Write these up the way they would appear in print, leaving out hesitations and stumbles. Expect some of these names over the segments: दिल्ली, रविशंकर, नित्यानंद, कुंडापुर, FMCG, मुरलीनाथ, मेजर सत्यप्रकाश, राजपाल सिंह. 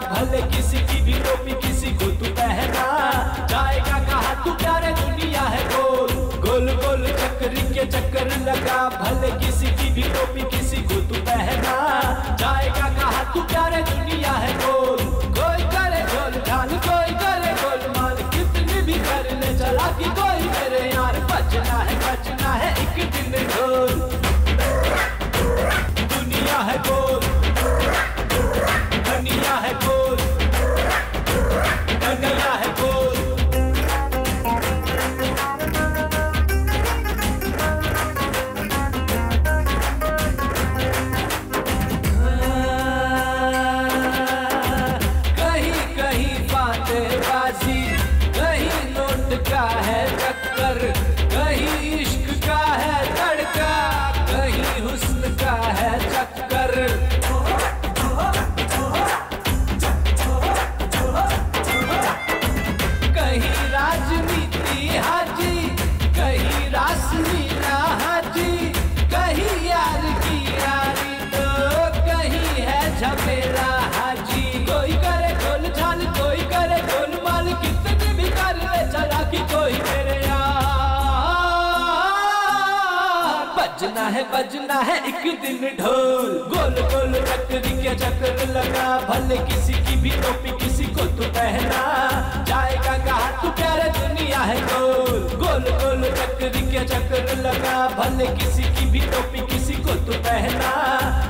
भले किसी की भी टोपी किसी को तू पहना, जाएगा कहाँ तू प्यारे दुनिया है गोल गोल गोल चक्कर के चक्कर लगा। भले किसी की भी टोपी किसी को तू पहना, जाएगा कहाँ तू प्यारे दुनिया है गोल गोल करे गोल ढाल कोई करे गोल माल। कितनी भी कर ले चला कि कोई मेरे यार बचना है एक दिन गोल दुनिया है गोल दुनिया है गोल दुनिया है गोल। कहीं कहीं बातेबाजी, कहीं नोट का है टक्कर, कहीं इश्क का है तड़का, कहीं हुस्न का है चक्कर। बजना है एक दिन ढोल गोल गोल चक्कर के चक्कर लगा। भले किसी की भी टोपी किसी को तू पहना, जाएगा कहाँ तू प्यारे दुनिया है गोल गोल गोल चक्कर के चक्कर लगा। भले किसी की भी टोपी किसी को तू पहना,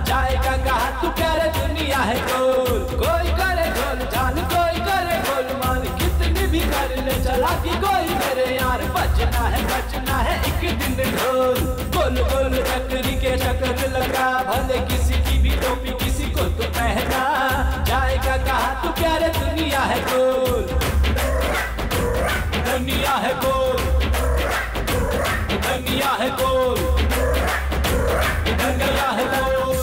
जाएगा कहाँ तू प्यारे दुनिया है गोल। कोई करे गोल जान कोई करे गोल मान, कितनी भी कर ले चला कि कोई मेरे यार बजना है एक दिन ढोल गोल गोल चक्कर के चक्कर लगा। भले किसी की भी टोपी किसी को तो पहना, जाएगा कहाँ तू प्यारे दुनिया है गोल दुनिया है गोल दुनिया है गोल दुनिया है गोल।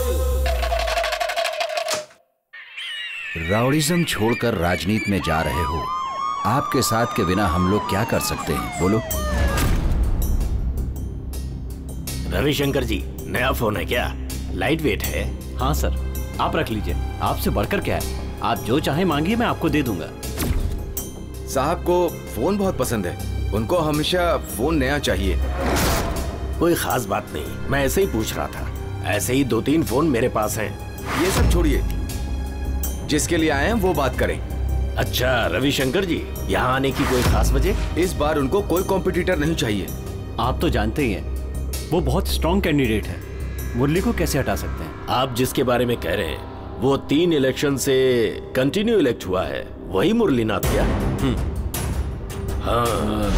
राउडीजम छोड़कर राजनीति में जा रहे हो, आपके साथ के बिना हम लोग क्या कर सकते हैं बोलो? रविशंकर जी, नया फोन है क्या? लाइट वेट है। हाँ सर, आप रख लीजिए, आपसे बढ़कर क्या है। आप जो चाहे मांगिए, मैं आपको दे दूंगा। साहब को फोन बहुत पसंद है, उनको हमेशा फोन नया चाहिए। कोई खास बात नहीं, मैं ऐसे ही पूछ रहा था। ऐसे ही 2-3 फोन मेरे पास हैं। ये सब छोड़िए, जिसके लिए आए हैं वो बात करें। अच्छा रविशंकर जी, यहाँ आने की कोई खास वजह? इस बार उनको कोई कॉम्पिटिटर नहीं चाहिए। आप तो जानते ही हैं, वो बहुत स्ट्रॉन्ग कैंडिडेट है, मुरली को कैसे हटा सकते हैं? आप जिसके बारे में कह रहे हैं वो 3 इलेक्शन से कंटिन्यू इलेक्ट हुआ है, वही मुरलीनाथ क्या? हाँ,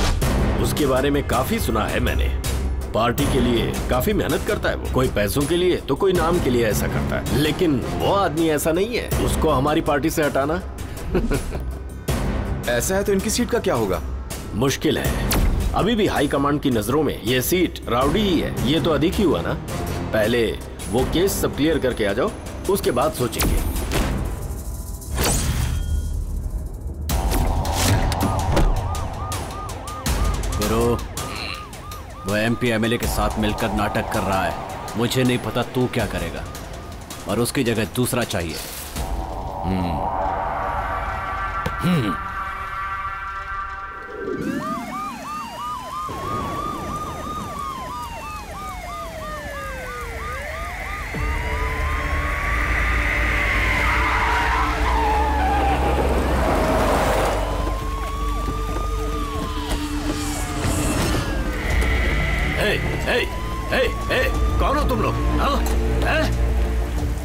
उसके बारे में काफी सुना है मैंने। पार्टी के लिए काफी मेहनत करता है वो, कोई पैसों के लिए तो कोई नाम के लिए ऐसा करता है। लेकिन वो आदमी ऐसा नहीं है, उसको हमारी पार्टी से हटाना ऐसा है तो इनकी सीट का क्या होगा? मुश्किल है, अभी भी हाई कमांड की नजरों में ये सीट राउडी ही है। ये तो अधिक ही हुआ ना, पहले वो केस सब क्लियर करके आ जाओ, उसके बाद सोचेंगे। गुरु, वो MP MLA के साथ मिलकर नाटक कर रहा है, मुझे नहीं पता तू क्या करेगा, और उसकी जगह दूसरा चाहिए।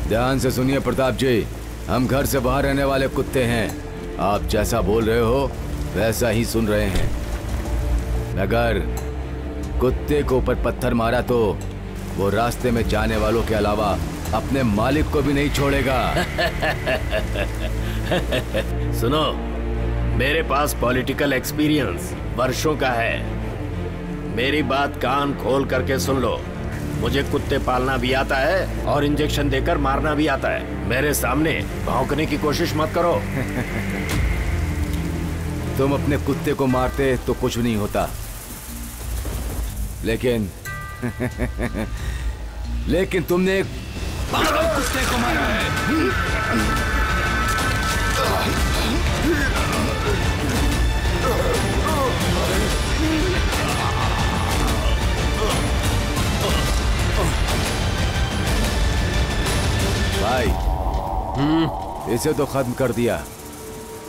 ध्यान से सुनिए प्रताप जी, हम घर से बाहर रहने वाले कुत्ते हैं। आप जैसा बोल रहे हो वैसा ही सुन रहे हैं। अगर कुत्ते को ऊपर पत्थर मारा तो वो रास्ते में जाने वालों के अलावा अपने मालिक को भी नहीं छोड़ेगा। सुनो, मेरे पास पॉलिटिकल एक्सपीरियंस वर्षों का है, मेरी बात कान खोल करके सुन लो। मुझे कुत्ते पालना भी आता है और इंजेक्शन देकर मारना भी आता है। मेरे सामने भौंकने की कोशिश मत करो। तुम अपने कुत्ते को मारते तो कुछ नहीं होता, लेकिन लेकिन तुमने एक पागल कुत्ते को मारा है। भाई, इसे तो खत्म कर दिया।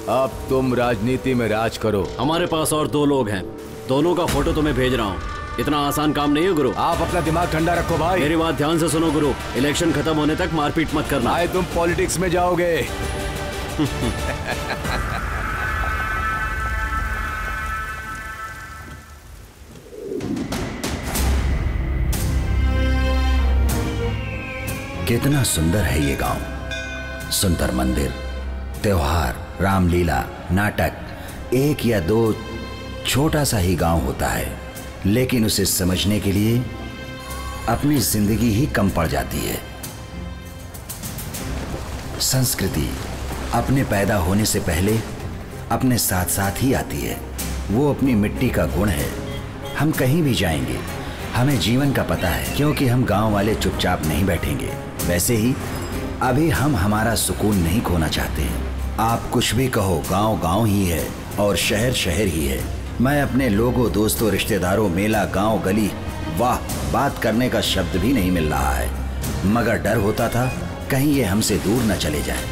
अब तुम राजनीति में राज करो। हमारे पास और दो लोग हैं, दोनों का फोटो तुम्हें भेज रहा हूँ। इतना आसान काम नहीं है गुरु। आप अपना दिमाग ठंडा रखो भाई। मेरी बात ध्यान से सुनो गुरु, इलेक्शन खत्म होने तक मारपीट मत करना। भाई तुम पॉलिटिक्स में जाओगे। कितना सुंदर है ये गांव। सुंदर मंदिर, त्योहार, रामलीला, नाटक। एक या दो छोटा सा ही गांव होता है, लेकिन उसे समझने के लिए अपनी जिंदगी ही कम पड़ जाती है। संस्कृति अपने पैदा होने से पहले अपने साथ साथ ही आती है। वो अपनी मिट्टी का गुण है। हम कहीं भी जाएंगे हमें जीवन का पता है, क्योंकि हम गांव वाले चुपचाप नहीं बैठेंगे। वैसे ही अभी हम हमारा सुकून नहीं खोना चाहते हैं। आप कुछ भी कहो, गांव गांव ही है और शहर शहर ही है। मैं अपने लोगों, दोस्तों, रिश्तेदारों, मेला, गांव, गली, वाह, बात करने का शब्द भी नहीं मिल रहा है। मगर डर होता था कहीं ये हमसे दूर न चले जाए।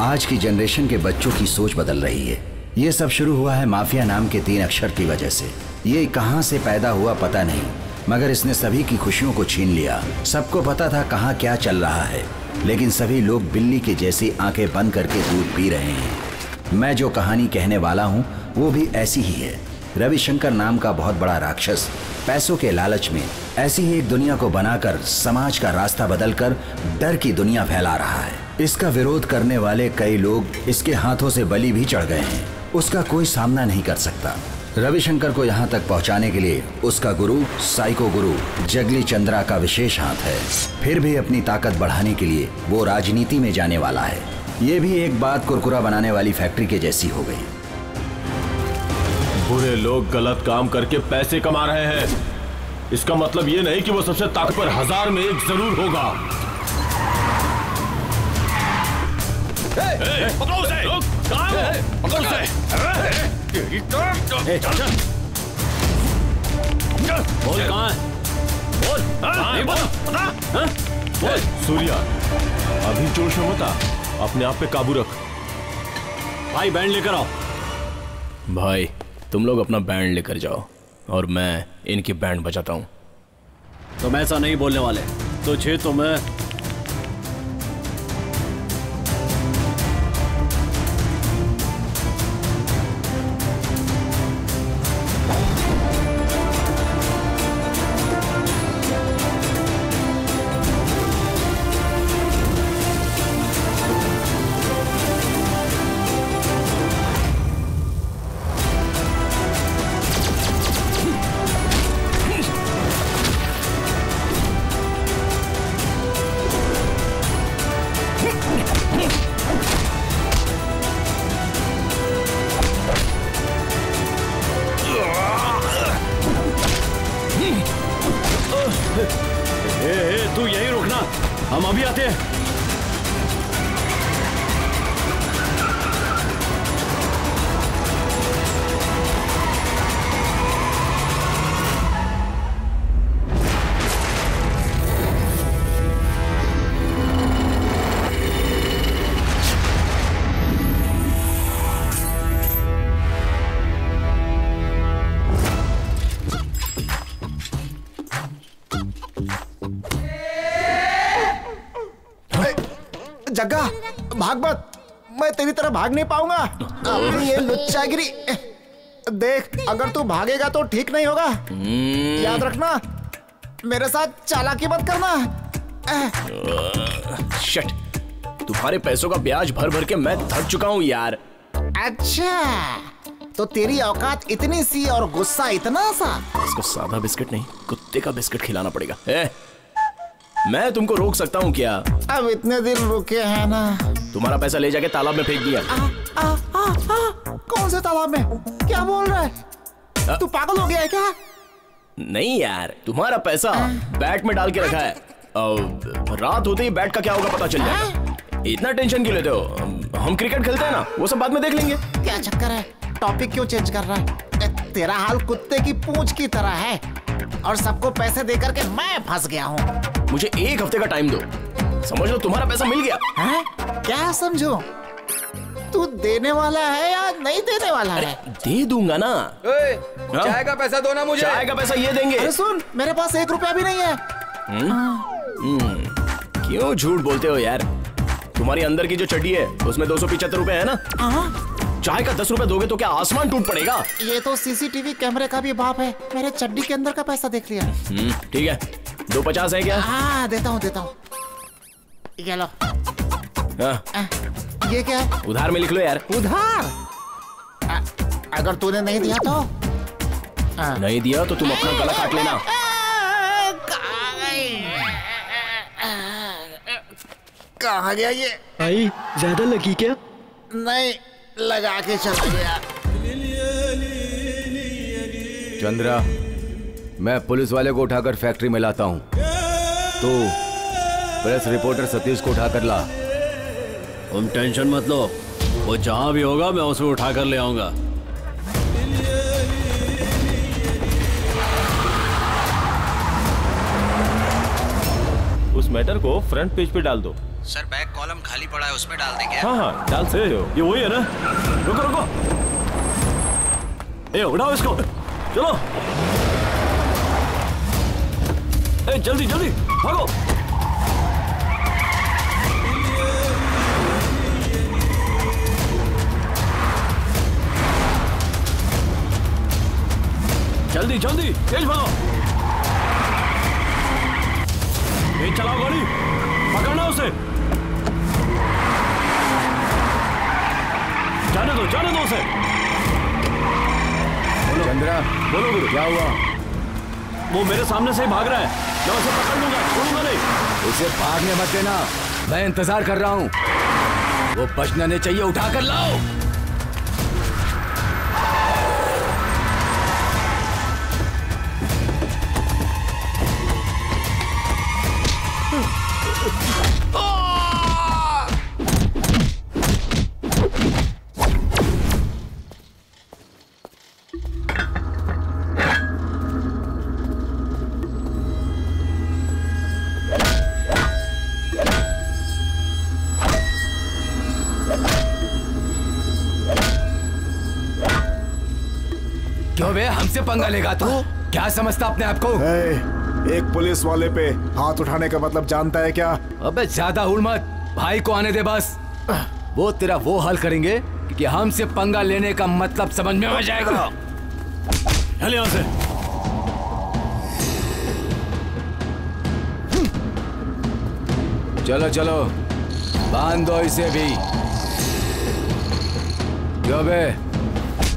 आज की जनरेशन के बच्चों की सोच बदल रही है। ये सब शुरू हुआ है माफिया नाम के 3 अक्षर की वजह से। ये कहाँ से पैदा हुआ पता नहीं, मगर इसने सभी की खुशियों को छीन लिया। सबको पता था कहाँ क्या चल रहा है, लेकिन सभी लोग बिल्ली के जैसी आंखें बंद करके दूध पी रहे हैं। मैं जो कहानी कहने वाला हूँ वो भी ऐसी ही है। रविशंकर नाम का बहुत बड़ा राक्षस पैसों के लालच में ऐसी ही एक दुनिया को बनाकर समाज का रास्ता बदलकर डर की दुनिया फैला रहा है। इसका विरोध करने वाले कई लोग इसके हाथों से बलि भी चढ़ गए हैं। उसका कोई सामना नहीं कर सकता। रविशंकर को यहाँ तक पहुँचाने के लिए उसका गुरु, साइको गुरु जगली चंद्रा का विशेष हाथ है। फिर भी अपनी ताकत बढ़ाने के लिए वो राजनीति में जाने वाला है। ये भी एक बात कुरकुरा बनाने वाली फैक्ट्री के जैसी हो गई। बुरे लोग गलत काम करके पैसे कमा रहे हैं, इसका मतलब ये नहीं कि वो सबसे ताकतवर 1000 में 1 जरूर होगा। सूर्या, अभी जोश में मत आ, अपने आप पे काबू रख। भाई बैंड लेकर आओ। भाई तुम लोग अपना बैंड लेकर जाओ और मैं इनकी बैंड बजाता हूँ। तुम ऐसा नहीं बोलने वाले, तुझे तो मैं भाग नहीं पाऊंगा। अपनी ये लुच्चागिरी देख, अगर तू भागेगा तो ठीक नहीं होगा। याद रखना, मेरे साथ चालाकी मत करना। शिट, तुम्हारे पैसों का ब्याज भर भर के मैं थक चुका हूँ यार। अच्छा, तो तेरी औकात इतनी सी और गुस्सा इतना सा। इसको सादा बिस्किट नहीं, कुत्ते का बिस्किट खिलाना पड़ेगा। मैं तुमको रोक सकता हूँ क्या? अब इतने दिन रुके हैं ना। तुम्हारा पैसा ले जाके तालाब में फेंक दिया। कौन से तालाब में? क्या बोल रहा है? तू पागल हो गया है क्या? नहीं यार, तुम्हारा पैसा बैट में डाल के रखा है। रात होते ही बैट का क्या होगा पता चल जाएगा। इतना टेंशन क्यों लेते हो? हम क्रिकेट खेलते हैं ना, वो सब बाद में देख लेंगे। क्या चक्कर है, टॉपिक क्यों चेंज कर रहा है? तेरा हाल कुत्ते की पूंछ की तरह है और सबको पैसे देकर के मैं फंस गया हूँ। मुझे एक हफ्ते का टाइम दो, समझ लो तुम्हारा पैसा मिल गया है? क्या समझो, तू देने वाला है या नहीं देने वाला है? दे दूंगा ना। चाय का पैसा दो ना मुझे। चाय का पैसा ये देंगे। अरे सुन, मेरे पास ₹1 भी नहीं है। क्यों झूठ बोलते हो यार? तुम्हारी अंदर की जो चड्डी है उसमें ₹275 है ना? चाय का ₹10 दोगे तो क्या आसमान टूट पड़ेगा? ये तो CCTV कैमरे का भी बाप है, मेरे चड्डी के अंदर का पैसा देख लिया। ठीक है, $2.50 है क्या? हाँ देता हूँ देता हूँ, ये लो। ये क्या है? उधार में लिख लो यार। उधार? अगर तूने नहीं दिया तो? नहीं दिया तो तुम अपना गला काट लेना। कहाँ गया ये? भाई ज्यादा लगी क्या? नहीं, लगा के चल गया। चंद्रा, मैं पुलिस वाले को उठाकर फैक्ट्री में लाता हूँ, तो प्रेस रिपोर्टर सतीश को उठाकर ला। तुम टेंशन मत लो, वो जहां भी होगा मैं उसमें उठा कर ले आऊंगा। उस मैटर को फ्रंट पेज पे डाल दो। सर बैक कॉलम खाली पड़ा है, उसमें डाल देंगे। हाँ हाँ डाल से हो, ये वही है ना? रुको रुको, ए उठाओ इसको, चलो। ए जल्दी जल्दी भागो। जल्दी जल्दी तेज भागो, तेज चलाओ गाड़ी, पकड़ना उसे। जाने दो उसे। चंद्रा बोलो गुरु, क्या हुआ? वो मेरे सामने से ही भाग रहा है, मैं उसे पकड़ लूंगा, छोड़ूंगा नहीं। उसे भागने मत देना, मैं इंतजार कर रहा हूँ। वो बचना नहीं चाहिए, उठा कर लाओ। पंगा लेगा तू? क्या समझता अपने आप को? एक पुलिस वाले पे हाथ उठाने का मतलब जानता है क्या? अबे ज्यादा हुल मत, भाई को आने दे बस। वो तेरा वो हाल करेंगे कि हमसे पंगा लेने का मतलब समझ में आ जाएगा। चलिए उसे। चलो चलो, बांध दो इसे भी। क्यों बे,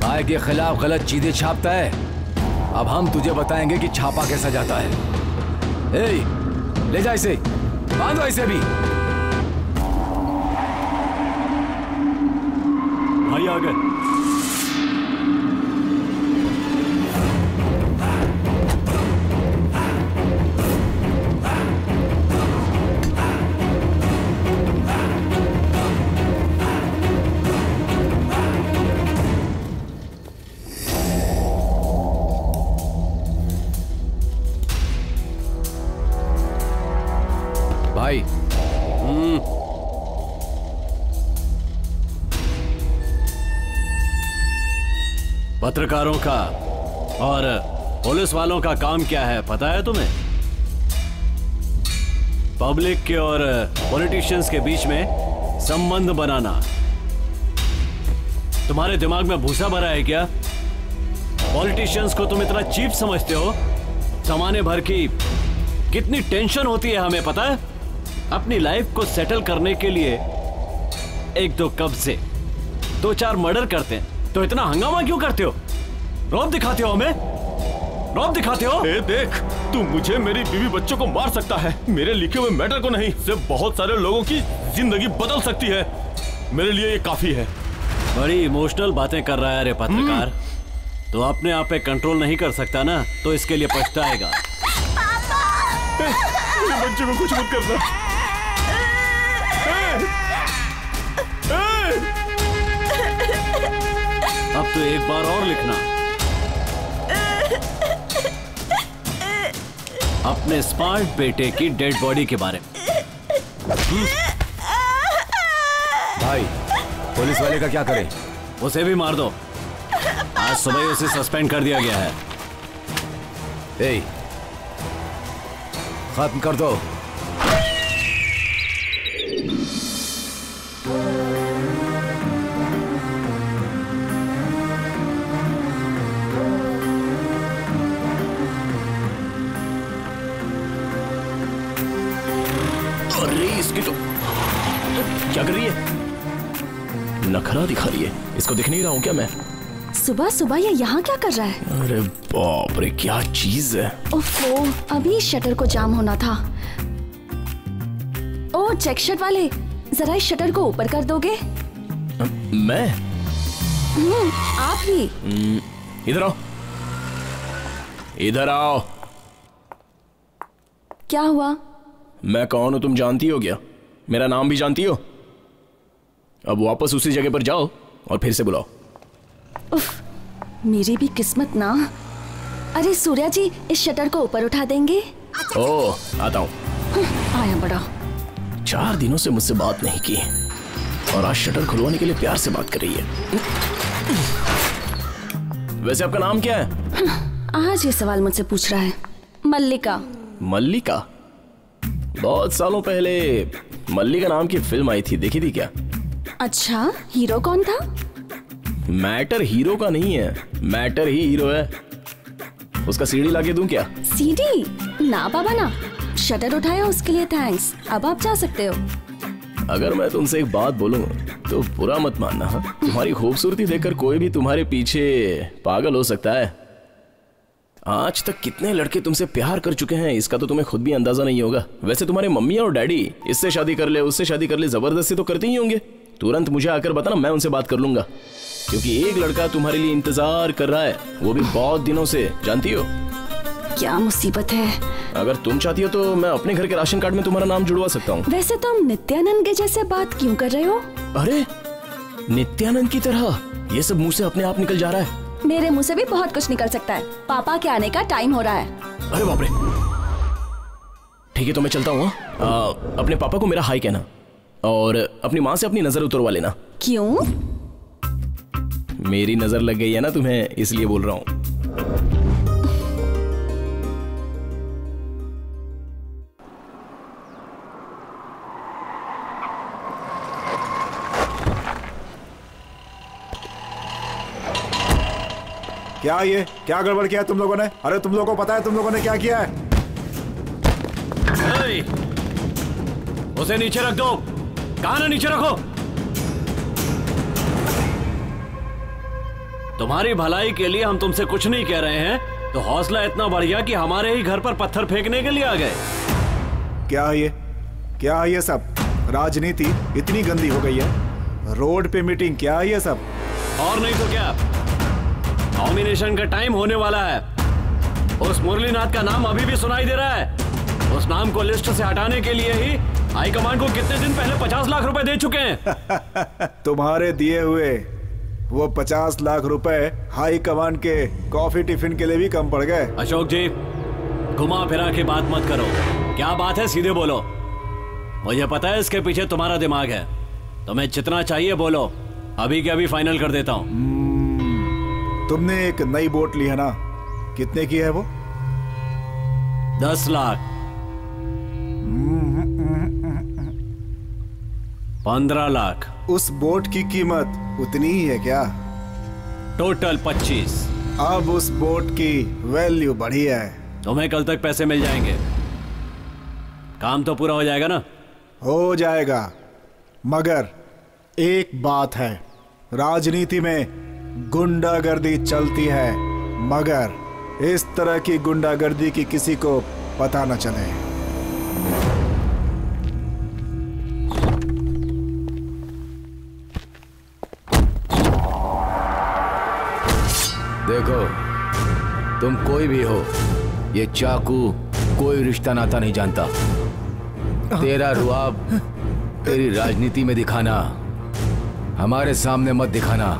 भाई के खिलाफ गलत चीजें छापता है? अब हम तुझे बताएंगे कि छापा कैसा जाता है। ए, ले जा इसे, बांधो इसे भी। भाई आ गए। पत्रकारों का और पुलिस वालों का काम क्या है पता है तुम्हें? पब्लिक के और पॉलिटिशियंस के बीच में संबंध बनाना। तुम्हारे दिमाग में भूसा भरा है क्या? पॉलिटिशियंस को तुम इतना चीप समझते हो? जमाने भर की कितनी टेंशन होती है हमें पता है? अपनी लाइफ को सेटल करने के लिए 1-2 कब्जे, 2-4 मर्डर करते हैं, तो इतना हंगामा क्यों करते हो? रौब दिखाते हो हमें, रौब दिखाते हो। ए देख, तू मुझे, मेरी बीवी, बच्चों को मार सकता है, मेरे लिखे हुए मैटर को नहीं। सिर्फ बहुत सारे लोगों की जिंदगी बदल सकती है, मेरे लिए ये काफी है। बड़ी इमोशनल बातें कर रहा है रे पत्रकार, तो अपने आप पे कंट्रोल नहीं कर सकता ना, तो इसके लिए पछताएगा। बच्चों को कुछ मत करना। अब तो एक बार और लिखना। अपने स्मार्ट बेटे की डेड बॉडी के बारे में। भाई, पुलिस वाले का क्या करें? उसे भी मार दो। आज सुबह उसे सस्पेंड कर दिया गया है। ए, खत्म कर दो। क्या कर रही है? नखरा दिखा रही है। इसको दिख नहीं रहा हूँ क्या मैं? सुबह सुबह ये यहाँ क्या कर रहा है? अरे बाप रे, क्या चीज है। ओफो, अभी शटर को जाम होना था। ओ चेक शर्ट वाले, जरा इस शटर को ऊपर कर दोगे? मैं? आप ही। इधर आओ, इधर आओ। क्या हुआ? मैं कौन हूँ तुम जानती हो क्या? मेरा नाम भी जानती हो? अब वापस उसी जगह पर जाओ और फिर से बुलाओ। उफ, मेरी भी किस्मत ना। अरे सूर्या जी, इस शटर को ऊपर उठा देंगे? ओ, आता हूँ। आया बड़ा। 4 दिनों से मुझसे बात नहीं की और आज शटर खुलवाने के लिए प्यार से बात कर रही है। वैसे आपका नाम क्या है? आज ये सवाल मुझसे पूछ रहा है। मल्लिका। मल्लिका? बहुत सालों पहले मल्लिका नाम की फिल्म आई थी, देखी थी क्या? अच्छा, हीरो कौन था? मैटर हीरो का नहीं है, मैटर ही हीरो है। उसका सीडी लाके दूं क्या? सीडी? ना बाबा ना। शटर उठाया उसके लिए थैंक्स। अब आप जा सकते हो। अगर मैं तुमसे एक बात बोलूं तो बुरा मत मानना। तुम्हारी खूबसूरती देखकर कोई भी तुम्हारे पीछे पागल हो सकता है। आज तक कितने लड़के तुमसे प्यार कर चुके हैं इसका तो तुम्हें खुद भी अंदाजा नहीं होगा। वैसे तुम्हारे मम्मी और डैडी इससे शादी कर ले, उससे शादी कर ले, जबरदस्ती तो करते ही होंगे। तुरंत मुझे आकर बताना, मैं उनसे बात कर लूंगा। क्योंकि एक लड़का तुम्हारे लिए इंतजार कर रहा है, वो भी बहुत दिनों से, जानती हो? क्या मुसीबत है। अगर तुम चाहती हो तो मैं अपने घर के राशन कार्ड में तुम्हारा नाम जुड़वा सकता हूँ। वैसे तुम नित्यानंद के जैसे बात क्यों कर रहे हो? अरे नित्यानंद की तरह ये सब मुँह से अपने आप निकल जा रहा है। मेरे मुंह से भी बहुत कुछ निकल सकता है। पापा के आने का टाइम हो रहा है। अरे बाप रे, ठीक है तो मैं चलता हूँ। अपने पापा को मेरा हाय कहना और अपनी माँ से अपनी नजर उतरवा लेना। क्यों? मेरी नजर लग गई है ना तुम्हें, इसलिए बोल रहा हूँ। क्या ये क्या गड़बड़ किया है तुम लोगों ने? अरे तुम लोगों को पता है तुम लोगों ने क्या किया है? ए, उसे नीचे रख दो। कहाँ नीचे रखो? तुम्हारी भलाई के लिए हम तुमसे कुछ नहीं कह रहे हैं, तो हौसला इतना बढ़ गया कि हमारे ही घर पर पत्थर फेंकने के लिए आ गए। क्या है ये सब? राजनीति इतनी गंदी हो गई है। रोड पे मीटिंग, क्या है ये सब? और नहीं तो क्या। नॉमिनेशन का टाइम होने वाला है। उस मुरलीनाथ का नाम अभी भी सुनाई दे रहा है। उस नाम को लिस्ट से हटाने के लिए ही हाईकमांड को कितने दिन पहले 50 लाख रुपए दे चुके हैं। तुम्हारे दिए हुए वो 50 लाख रुपए हाईकमांड के कॉफी टिफिन के लिए भी कम पड़ गए। अशोक जी, घुमा फिरा के बात मत करो। क्या बात है, सीधे बोलो। मुझे पता है इसके पीछे तुम्हारा दिमाग है। तुम्हें जितना चाहिए बोलो, अभी के अभी फाइनल कर देता हूँ। तुमने एक नई बोट ली है ना, कितने की है वो? 10 लाख। 15 लाख। उस बोट की कीमत उतनी ही है क्या? टोटल 25। अब उस बोट की वैल्यू बढ़ी है। तुम्हें कल तक पैसे मिल जाएंगे। काम तो पूरा हो जाएगा ना? हो जाएगा, मगर एक बात है, राजनीति में गुंडागर्दी चलती है, मगर इस तरह की गुंडागर्दी की किसी को पता न चले। देखो, तुम कोई भी हो, ये चाकू कोई रिश्ता नाता नहीं जानता। तेरा रुआब तेरी राजनीति में दिखाना हमारे सामने मत दिखाना।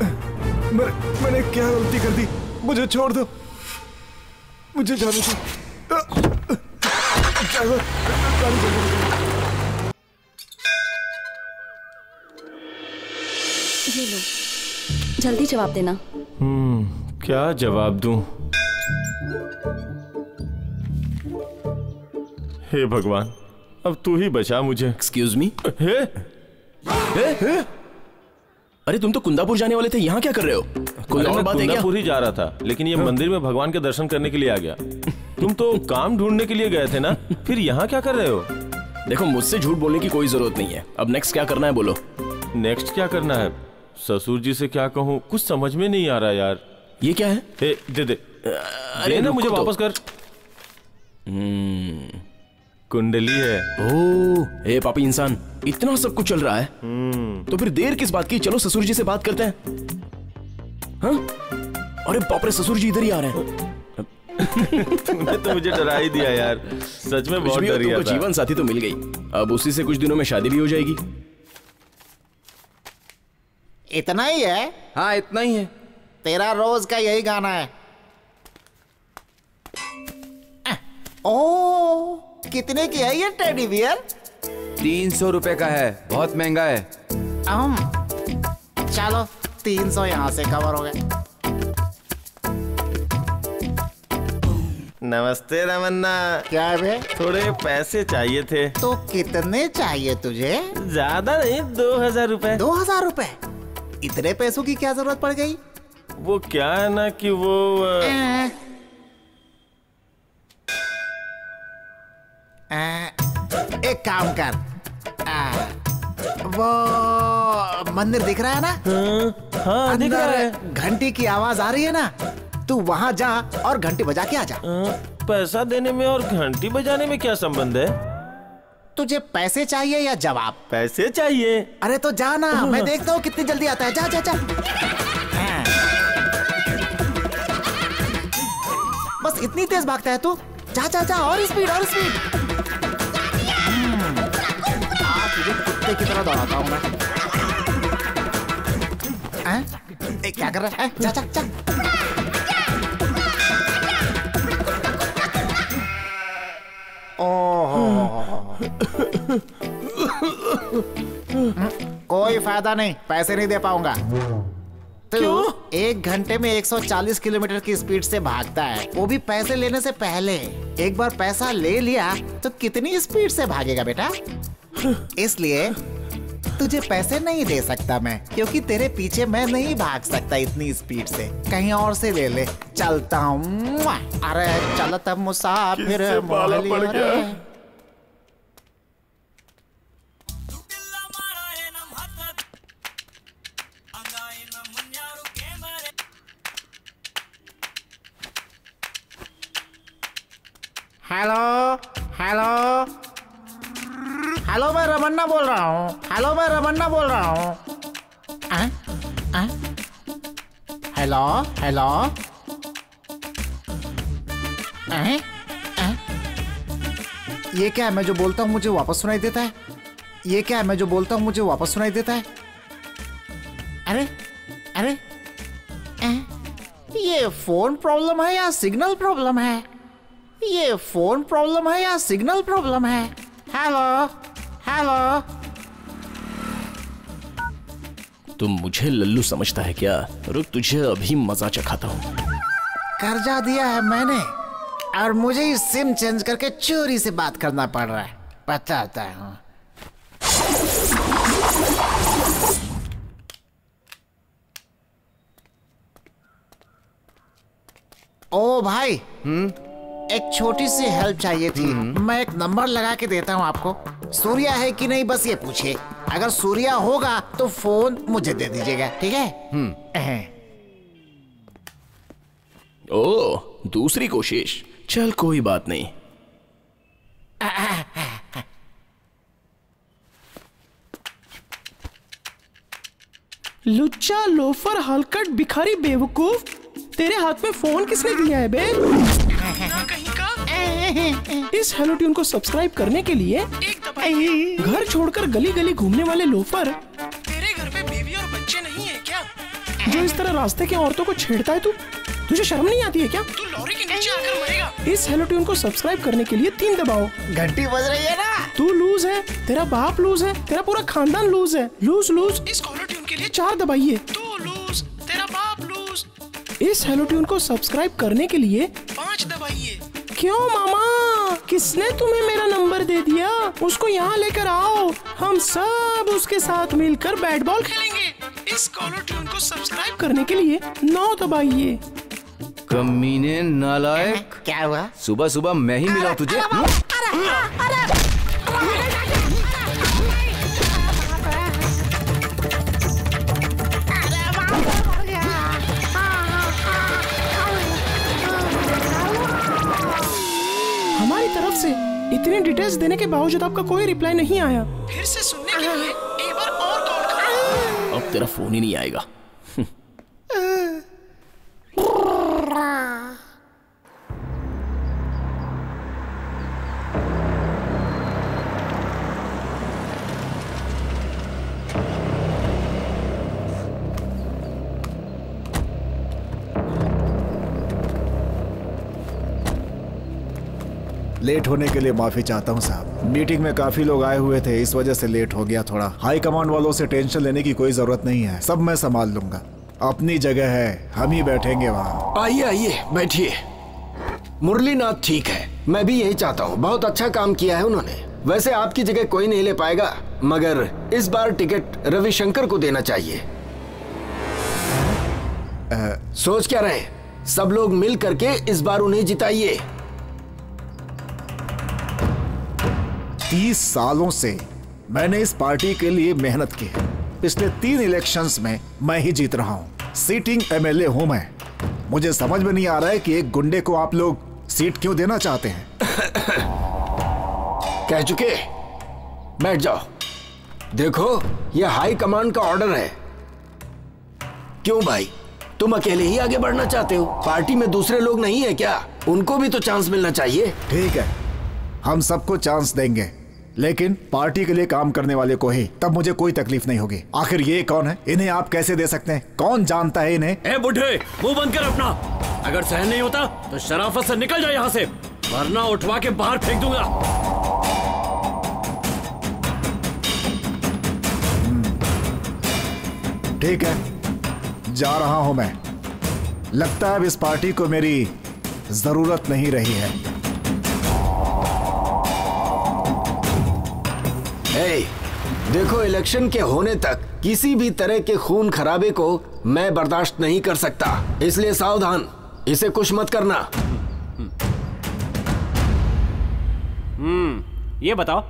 मैंने क्या गलती कर दी? मुझे छोड़ दो, मुझे जाने दो। ये लो, जल्दी जवाब देना। क्या जवाब दूं? हे भगवान, अब तू ही बचा मुझे। Excuse me. अरे तुम तो कुंडापुर जाने वाले थे, यहाँ क्या कर रहे हो? कुंडापुर ही जा रहा था, लेकिन ये मंदिर में भगवान के दर्शन करने के लिए आ गया। तुम तो काम ढूंढने के लिए गए थे ना, फिर यहाँ क्या कर रहे हो? देखो, मुझसे झूठ बोलने की कोई जरूरत नहीं है। अब नेक्स्ट क्या करना है बोलो। नेक्स्ट क्या करना है? ससुर जी से क्या कहूँ, कुछ समझ में नहीं आ रहा यार। ये क्या है? दे दे। अरे ना, मुझे वापस कर। कुंडली है। ओह, हे पापी इंसान, इतना सब कुछ चल रहा है तो फिर देर किस बात की? चलो ससुर जी से बात करते हैं। हाँ? अरे बाप रे, ससुर जी इधर ही आ रहे हैं। तूने तो मुझे डरा ही दिया यार, सच में बहुत डर गया था। जीवन साथी तो मिल गई, अब उसी से कुछ दिनों में शादी भी हो जाएगी। इतना ही है? हाँ इतना ही है। तेरा रोज का यही गाना है। ओ, कितने की है ये टेडी बियर? 300 रुपए का है, बहुत महंगा है। चलो 300 यहाँ से कवर हो गए। नमस्ते रमन्ना। क्या है बे? थोड़े पैसे चाहिए थे। तो कितने चाहिए तुझे? ज्यादा नहीं, 2000 रुपए। 2000 रुपए? इतने पैसों की क्या जरूरत पड़ गई? वो क्या है ना कि वो एक काम कर, वो मंदिर दिख रहा है ना? हाँ, दिख रहा है। घंटी की आवाज आ रही है ना, तू वहाँ जा और घंटी बजा के आ जा। पैसा देने में और घंटी बजाने में क्या संबंध है? तुझे पैसे चाहिए या जवाब? पैसे चाहिए। अरे तो जा ना, मैं देखता हूँ कितनी जल्दी आता है। जा जा जा। बस इतनी तेज भागता है तू। जा जा जा, और स्पीड और स्पीड। कुत्ते की तरह दौड़ाता हूँ मैं। क्या कर रहा है? जा जा जा। ओह, कोई फायदा नहीं, पैसे नहीं दे पाऊंगा। तो एक घंटे में 140 किलोमीटर की स्पीड से भागता है, वो भी पैसे लेने से पहले। एक बार पैसा ले लिया तो कितनी स्पीड से भागेगा बेटा? इसलिए तुझे पैसे नहीं दे सकता मैं, क्योंकि तेरे पीछे मैं नहीं भाग सकता इतनी स्पीड से। कहीं और से ले ले। चलता हूँ। अरे चलता मुसाफिर। हेलो हेलो हेलो, मैं रमन्ना बोल रहा हूँ। हेलो, मैं रमन्ना बोल रहा हूँ। हेलो हेलो, ये क्या है? मैं जो बोलता हूँ मुझे वापस सुनाई देता है। ये क्या है? मैं जो बोलता हूँ मुझे वापस सुनाई देता है। अरे अरे, ये फोन प्रॉब्लम है या सिग्नल प्रॉब्लम है? ये फोन प्रॉब्लम है या सिग्नल प्रॉब्लम है? हेलो हेलो, तुम मुझे लल्लू समझता है क्या? रुक, तुझे अभी मजा चखाता हूँ। कर्जा दिया है मैंने और मुझे इस सिम चेंज करके चोरी से बात करना पड़ रहा है, बताता हूँ। ओ भाई, एक छोटी सी हेल्प चाहिए थी। मैं एक नंबर लगा के देता हूँ आपको। सूर्या है कि नहीं बस ये पूछे। अगर सूर्या होगा तो फोन मुझे दे दीजिएगा, ठीक है? ओह, दूसरी कोशिश। चल कोई बात नहीं। लुच्चा, लोफर, हलकट, भिखारी, बेवकूफ, तेरे हाथ में फोन किसने दिया है बे? कहीं का? इस हेलो ट्यून को सब्सक्राइब करने के लिए एक घर छोड़कर गली गली घूमने वाले लोफर, तेरे घर पे बीवी और बच्चे नहीं है क्या? क्यों इस तरह रास्ते की औरतों को छेड़ता है तू? तुझे शर्म नहीं आती है क्या? तू लॉरी के नीचे आकर मरेगा। इस हेलो ट्यून को सब्सक्राइब करने के लिए 3 दबाओ। घंटी बज रही है ना? तू लूज है, तेरा बाप लूज है, तेरा पूरा खानदान लूज है। Loose loose. इस हेलो ट्यून के लिए 4 दबाइए। तू लूज, तेरा बाप लूज। इस हेलो ट्यून को सब्सक्राइब करने के लिए 5 दबाइए। क्यों मामा, किसने तुम्हें मेरा नंबर दे दिया? उसको यहाँ लेकर आओ, हम सब उसके साथ मिलकर बैट बॉल खेलेंगे। इस कॉलर ट्यून को सब्सक्राइब करने के लिए 9 दबाइए। कमीने नालायक, क्या हुआ? सुबह सुबह मैं ही मिला तुझे। हमारी तरफ से इतनी डिटेल्स देने के बावजूद आपका कोई रिप्लाई नहीं आया। फिर से सुनने के लिए एक बार और कॉल करो। अब तेरा फोन ही नहीं आएगा। लेट होने के लिए माफी चाहता हूं साहब। मीटिंग में काफी लोग आए हुए थे, इस वजह से लेट हो गया थोड़ा। हाई कमांड वालों से टेंशन लेने की कोई जरूरत नहीं है, सब मैं संभाल लूंगा। अपनी जगह है, हम ही बैठेंगे वहाँ। आइए आइए बैठिए। मुरलीनाथ ठीक है, मैं भी यही चाहता हूँ। बहुत अच्छा काम किया है उन्होंने। वैसे आपकी जगह कोई नहीं ले पाएगा, मगर इस बार टिकट रविशंकर को देना चाहिए। सोच क्या रहे, सब लोग मिल करके इस बार उन्हें जिताइए। 30 सालों से मैंने इस पार्टी के लिए मेहनत की। पिछले 3 इलेक्शंस में मैं ही जीत रहा हूँ। सीटिंग एमएलए हूँ मैं। मुझे समझ में नहीं आ रहा है कि एक गुंडे को आप लोग सीट क्यों देना चाहते हैं। कह चुके, बैठ जाओ। देखो ये हाई कमांड का ऑर्डर है। क्यों भाई, तुम अकेले ही आगे बढ़ना चाहते हो? पार्टी में दूसरे लोग नहीं है क्या? उनको भी तो चांस मिलना चाहिए। ठीक है, हम सबको चांस देंगे, लेकिन पार्टी के लिए काम करने वाले को ही। तब मुझे कोई तकलीफ नहीं होगी। आखिर ये कौन है? इन्हें आप कैसे दे सकते हैं? कौन जानता है इन्हें? ए बुढ़े, मुंह बंद कर अपना। अगर सहन नहीं होता तो शराफत से निकल जाए यहाँ से, वरना उठवा के बाहर फेंक दूंगा। ठीक है, जा रहा हूँ मैं। लगता है अब इस पार्टी को मेरी जरूरत नहीं रही है। देखो, इलेक्शन के होने तक किसी भी तरह के खून खराबे को मैं बर्दाश्त नहीं कर सकता, इसलिए सावधान, इसे कुछ मत करना। ये बताओ,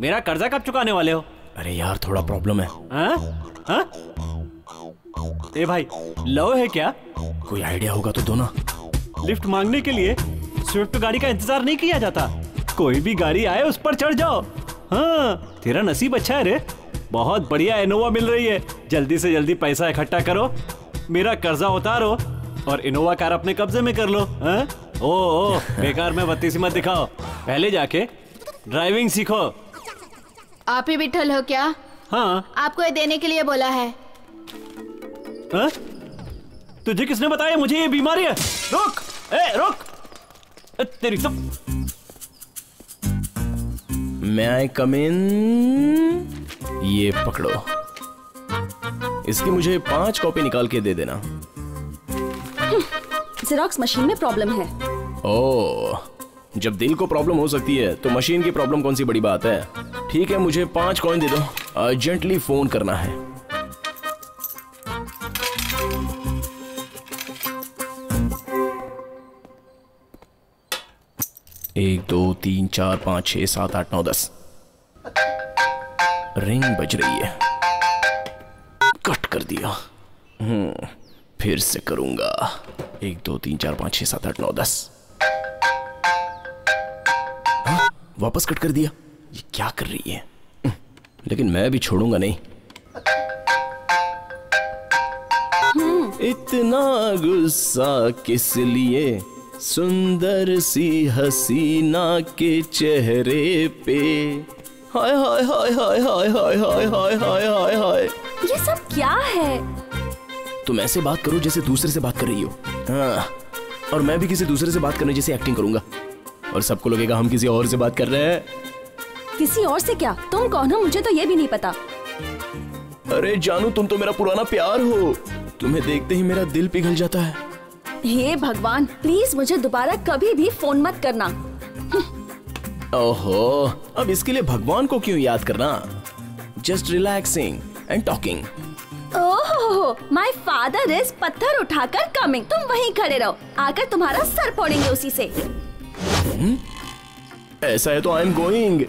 मेरा कर्जा कब चुकाने वाले हो? अरे यार, थोड़ा प्रॉब्लम है। ए भाई, लो है क्या? कोई आइडिया होगा तो दो ना। लिफ्ट मांगने के लिए स्विफ्ट गाड़ी का इंतजार नहीं किया जाता। कोई भी गाड़ी आए उस पर चढ़ जाओ। हाँ, तेरा नसीब अच्छा है रे, बहुत बढ़िया इनोवा मिल रही है। जल्दी से जल्दी पैसा इकट्ठा करो, मेरा कर्जा उतारो और इनोवा कार अपने कब्जे में कर लो। हाँ? ओ बेकार में बत्तीसी मत दिखाओ, पहले जाके ड्राइविंग सीखो। आप ही विठल हो क्या? हाँ, आपको ये देने के लिए बोला है। हाँ? तुझे किसने बताया मुझे ये बीमारी है? रुक, ए, रुक। तेरी May I come in? ये पकड़ो, इसकी मुझे 5 कॉपी निकाल के दे देना। जेरोक्स मशीन में प्रॉब्लम है। ओह, जब दिल को प्रॉब्लम हो सकती है तो मशीन की प्रॉब्लम कौन सी बड़ी बात है। ठीक है, मुझे 5 कॉइन दे दो, अर्जेंटली फोन करना है। एक 2 3 4 5 6 7 8 9 10 रिंग बज रही है। कट कर दिया। फिर से करूंगा। 1 2 3 4 5 6 7 8 9 10। हाँ, वापस कट कर दिया। ये क्या कर रही है? लेकिन मैं भी छोड़ूंगा नहीं। इतना गुस्सा किस लिए? सुंदर सी हसीना के चेहरे पे हाय हाय हाय हाय हाय हाय हाय हाय हाय हाय हाय। ये सब क्या है? तुम ऐसे बात करो जैसे दूसरे से बात कर रही हो। हाँ, और मैं भी किसी दूसरे से बात करने जैसी एक्टिंग करूंगा और सबको लगेगा हम किसी और से बात कर रहे हैं। किसी और से क्या? तुम कौन हो मुझे तो ये भी नहीं पता। अरे जानू, तुम तो मेरा पुराना प्यार हो। तुम्हें देखते ही मेरा दिल पिघल जाता है। हे भगवान, प्लीज मुझे दोबारा कभी भी फोन मत करना। ओहो, अब इसके लिए भगवान को क्यों याद करना? Just relaxing and talking. Oh, my father is पत्थर उठाकर कमिंग। तुम वहीं खड़े रहो, आकर तुम्हारा सर फोड़ेंगे उसी से। ऐसा है तो आई एम गोइंग।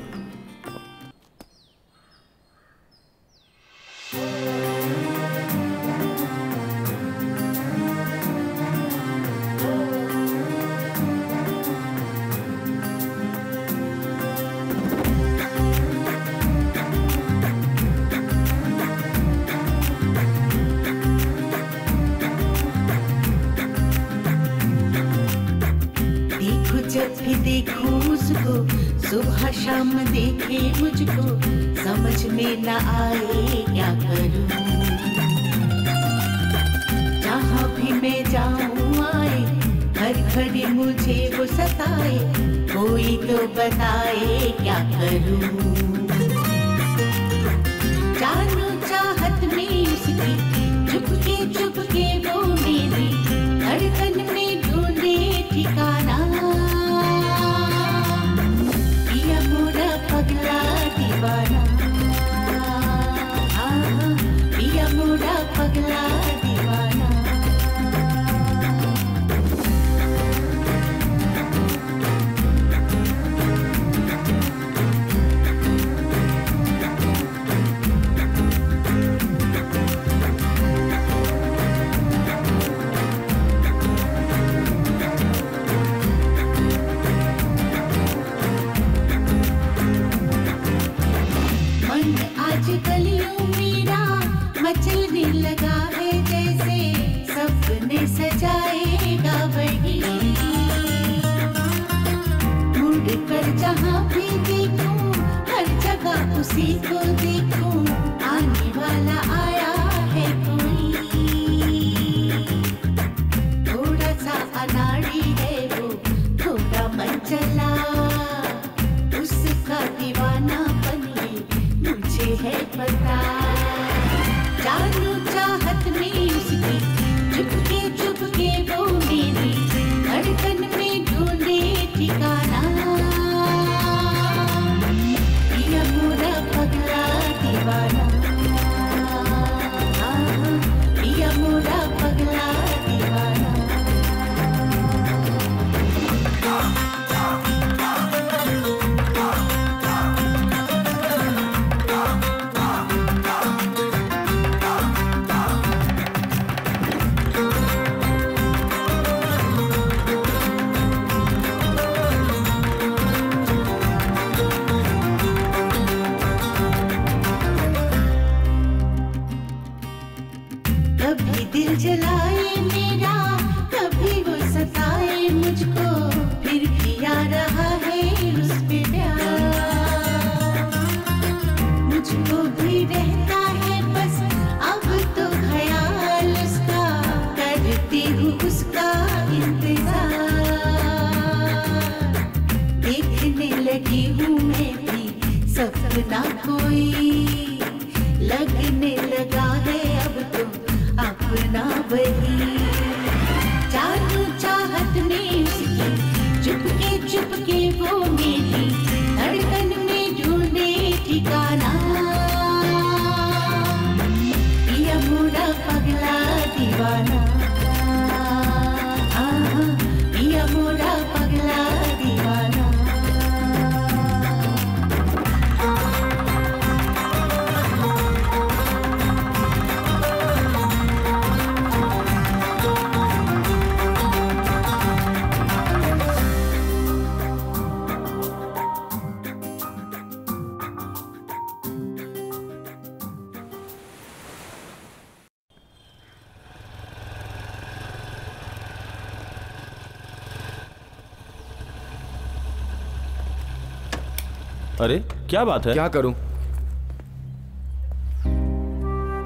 अरे क्या बात है? क्या करूं,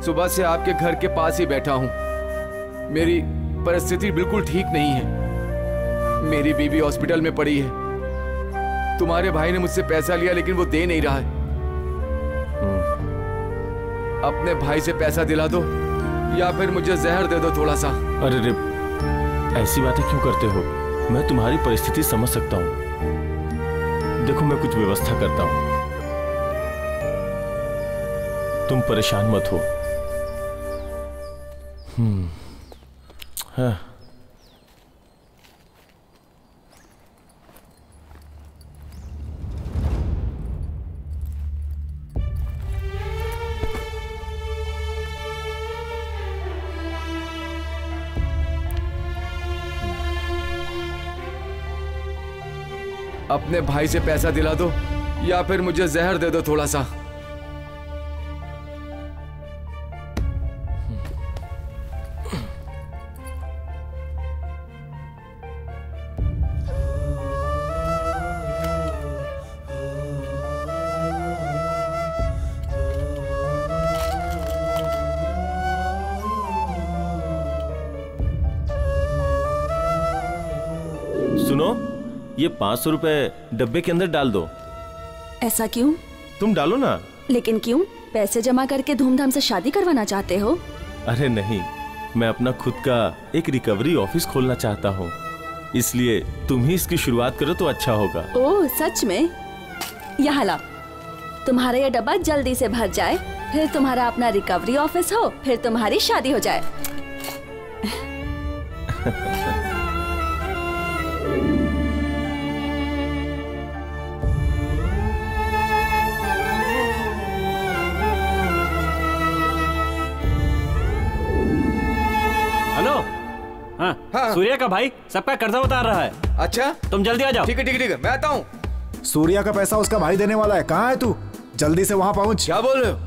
सुबह से आपके घर के पास ही बैठा हूं। मेरी परिस्थिति बिल्कुल ठीक नहीं है। मेरी बीवी हॉस्पिटल में पड़ी है। तुम्हारे भाई ने मुझसे पैसा लिया लेकिन वो दे नहीं रहा है। अपने भाई से पैसा दिला दो या फिर मुझे जहर दे दो थोड़ा सा। अरे रे, ऐसी बातें क्यों करते हो? मैं तुम्हारी परिस्थिति समझ सकता हूँ। देखो, मैं कुछ व्यवस्था करता हूँ, तुम परेशान मत हो। हाँ। अपने भाई से पैसा दिला दो या फिर मुझे जहर दे दो थोड़ा सा। ये 500 रुपए डब्बे के अंदर डाल दो। ऐसा क्यों? तुम डालो ना। लेकिन क्यों? पैसे जमा करके धूमधाम से शादी करवाना चाहते हो? अरे नहीं, मैं अपना खुद का एक रिकवरी ऑफिस खोलना चाहता हूँ, इसलिए तुम ही इसकी शुरुआत करो तो अच्छा होगा। ओह सच में? यहाँ ला, तुम्हारा यह डब्बा जल्दी से भर जाए, फिर तुम्हारा अपना रिकवरी ऑफिस हो, फिर तुम्हारी शादी हो जाए। हाँ। सूर्या का भाई सबका कर्जा उतार रहा है। अच्छा, तुम जल्दी आ जाओ। ठीक है ठीक है ठीक है, मैं आता हूँ। सूर्या का पैसा उसका भाई देने वाला है। कहाँ है तू? जल्दी से वहाँ पहुँच। क्या बोल रहे हो?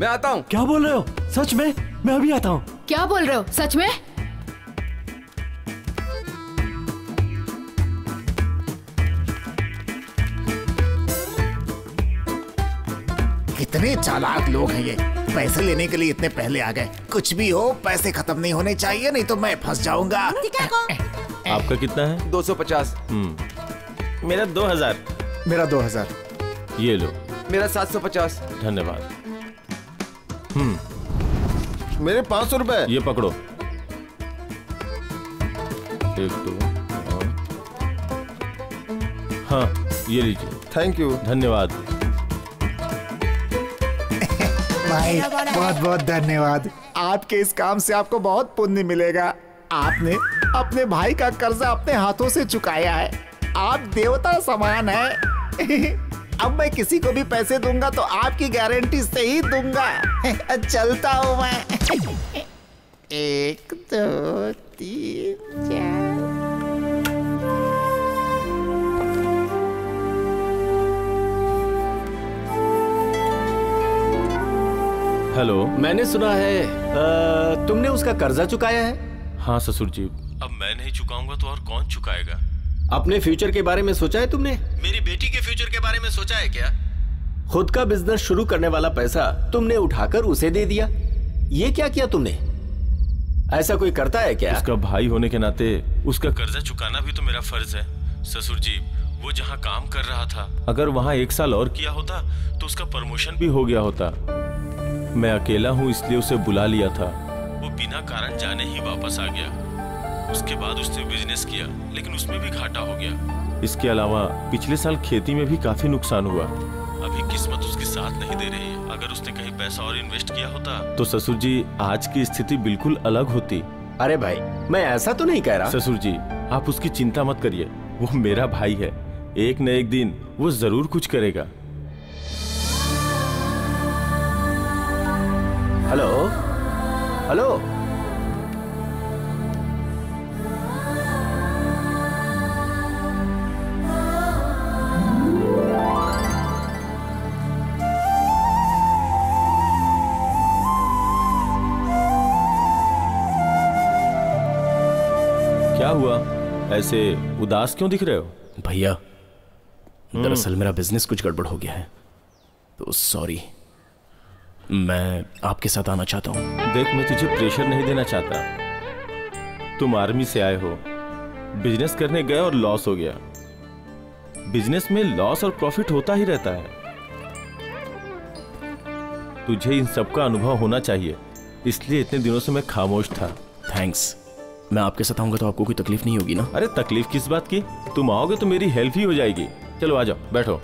मैं आता हूँ। क्या बोल रहे हो? सच में? मैं अभी आता हूँ। क्या बोल रहे हो? सच में? कितने चालाक लोग हैं ये, पैसे लेने के लिए इतने पहले आ गए। कुछ भी हो, पैसे खत्म नहीं होने चाहिए, नहीं तो मैं फंस जाऊंगा। आपका कितना है? 250। मेरा 2000। मेरा 2000। ये लो। मेरा 750। धन्यवाद। मेरे 500 रुपए। ये पकड़ो। 1 2 हाँ ये लीजिए। Thank you. धन्यवाद भाई, बहुत बहुत धन्यवाद। आपके इस काम से आपको बहुत पुण्य मिलेगा। आपने अपने भाई का कर्जा अपने हाथों से चुकाया है। आप देवता समान हैं। अब मैं किसी को भी पैसे दूंगा तो आपकी गारंटी से ही दूंगा। चलता हूँ मैं। 1 2 3 4 हेलो। मैंने सुना है तुमने उसका कर्जा चुकाया है। हाँ ससुर जी, अब मैं नहीं चुकाऊंगा तो और कौन चुकाएगा। अपने फ्यूचर के बारे में सोचा है तुमने? मेरी बेटी के फ्यूचर के बारे में सोचा है क्या? खुद का बिजनेस शुरू करने वाला पैसा तुमने उठाकर उसे दे दिया, ये क्या किया तुमने? ऐसा कोई करता है क्या? उसका भाई होने के नाते उसका कर्जा चुकाना भी तो मेरा फर्ज है ससुर जी। वो जहाँ काम कर रहा था, अगर वहाँ 1 साल और किया होता तो उसका प्रमोशन भी हो गया होता। मैं अकेला हूँ इसलिए उसे बुला लिया था, वो बिना कारण जाने ही वापस आ गया। उसके बाद उसने बिजनेस किया लेकिन उसमें भी घाटा हो गया। इसके अलावा पिछले साल खेती में भी काफी नुकसान हुआ। अभी किस्मत उसके साथ नहीं दे रही। अगर उसने कहीं पैसा और इन्वेस्ट किया होता तो ससुर जी आज की स्थिति बिल्कुल अलग होती। अरे भाई, मैं ऐसा तो नहीं कह रहा। ससुर जी आप उसकी चिंता मत करिए, वो मेरा भाई है, एक न एक दिन वो जरूर कुछ करेगा। हेलो हेलो, क्या हुआ? ऐसे उदास क्यों दिख रहे हो? भैया दरअसल मेरा बिजनेस कुछ गड़बड़ हो गया है, तो सॉरी। मैं आपके साथ आना चाहता हूँ। देख, मैं तुझे प्रेशर नहीं देना चाहता, तुम आर्मी से आए हो, बिजनेस करने गए और लॉस हो गया। बिजनेस में लॉस और प्रॉफिट होता ही रहता है। तुझे इन सब का अनुभव होना चाहिए, इसलिए इतने दिनों से मैं खामोश था। थैंक्स। मैं आपके साथ आऊंगा तो आपको कोई तकलीफ नहीं होगी ना? अरे तकलीफ किस बात की, तुम आओगे तो मेरी हेल्प ही हो जाएगी। चलो आ जाओ, बैठो।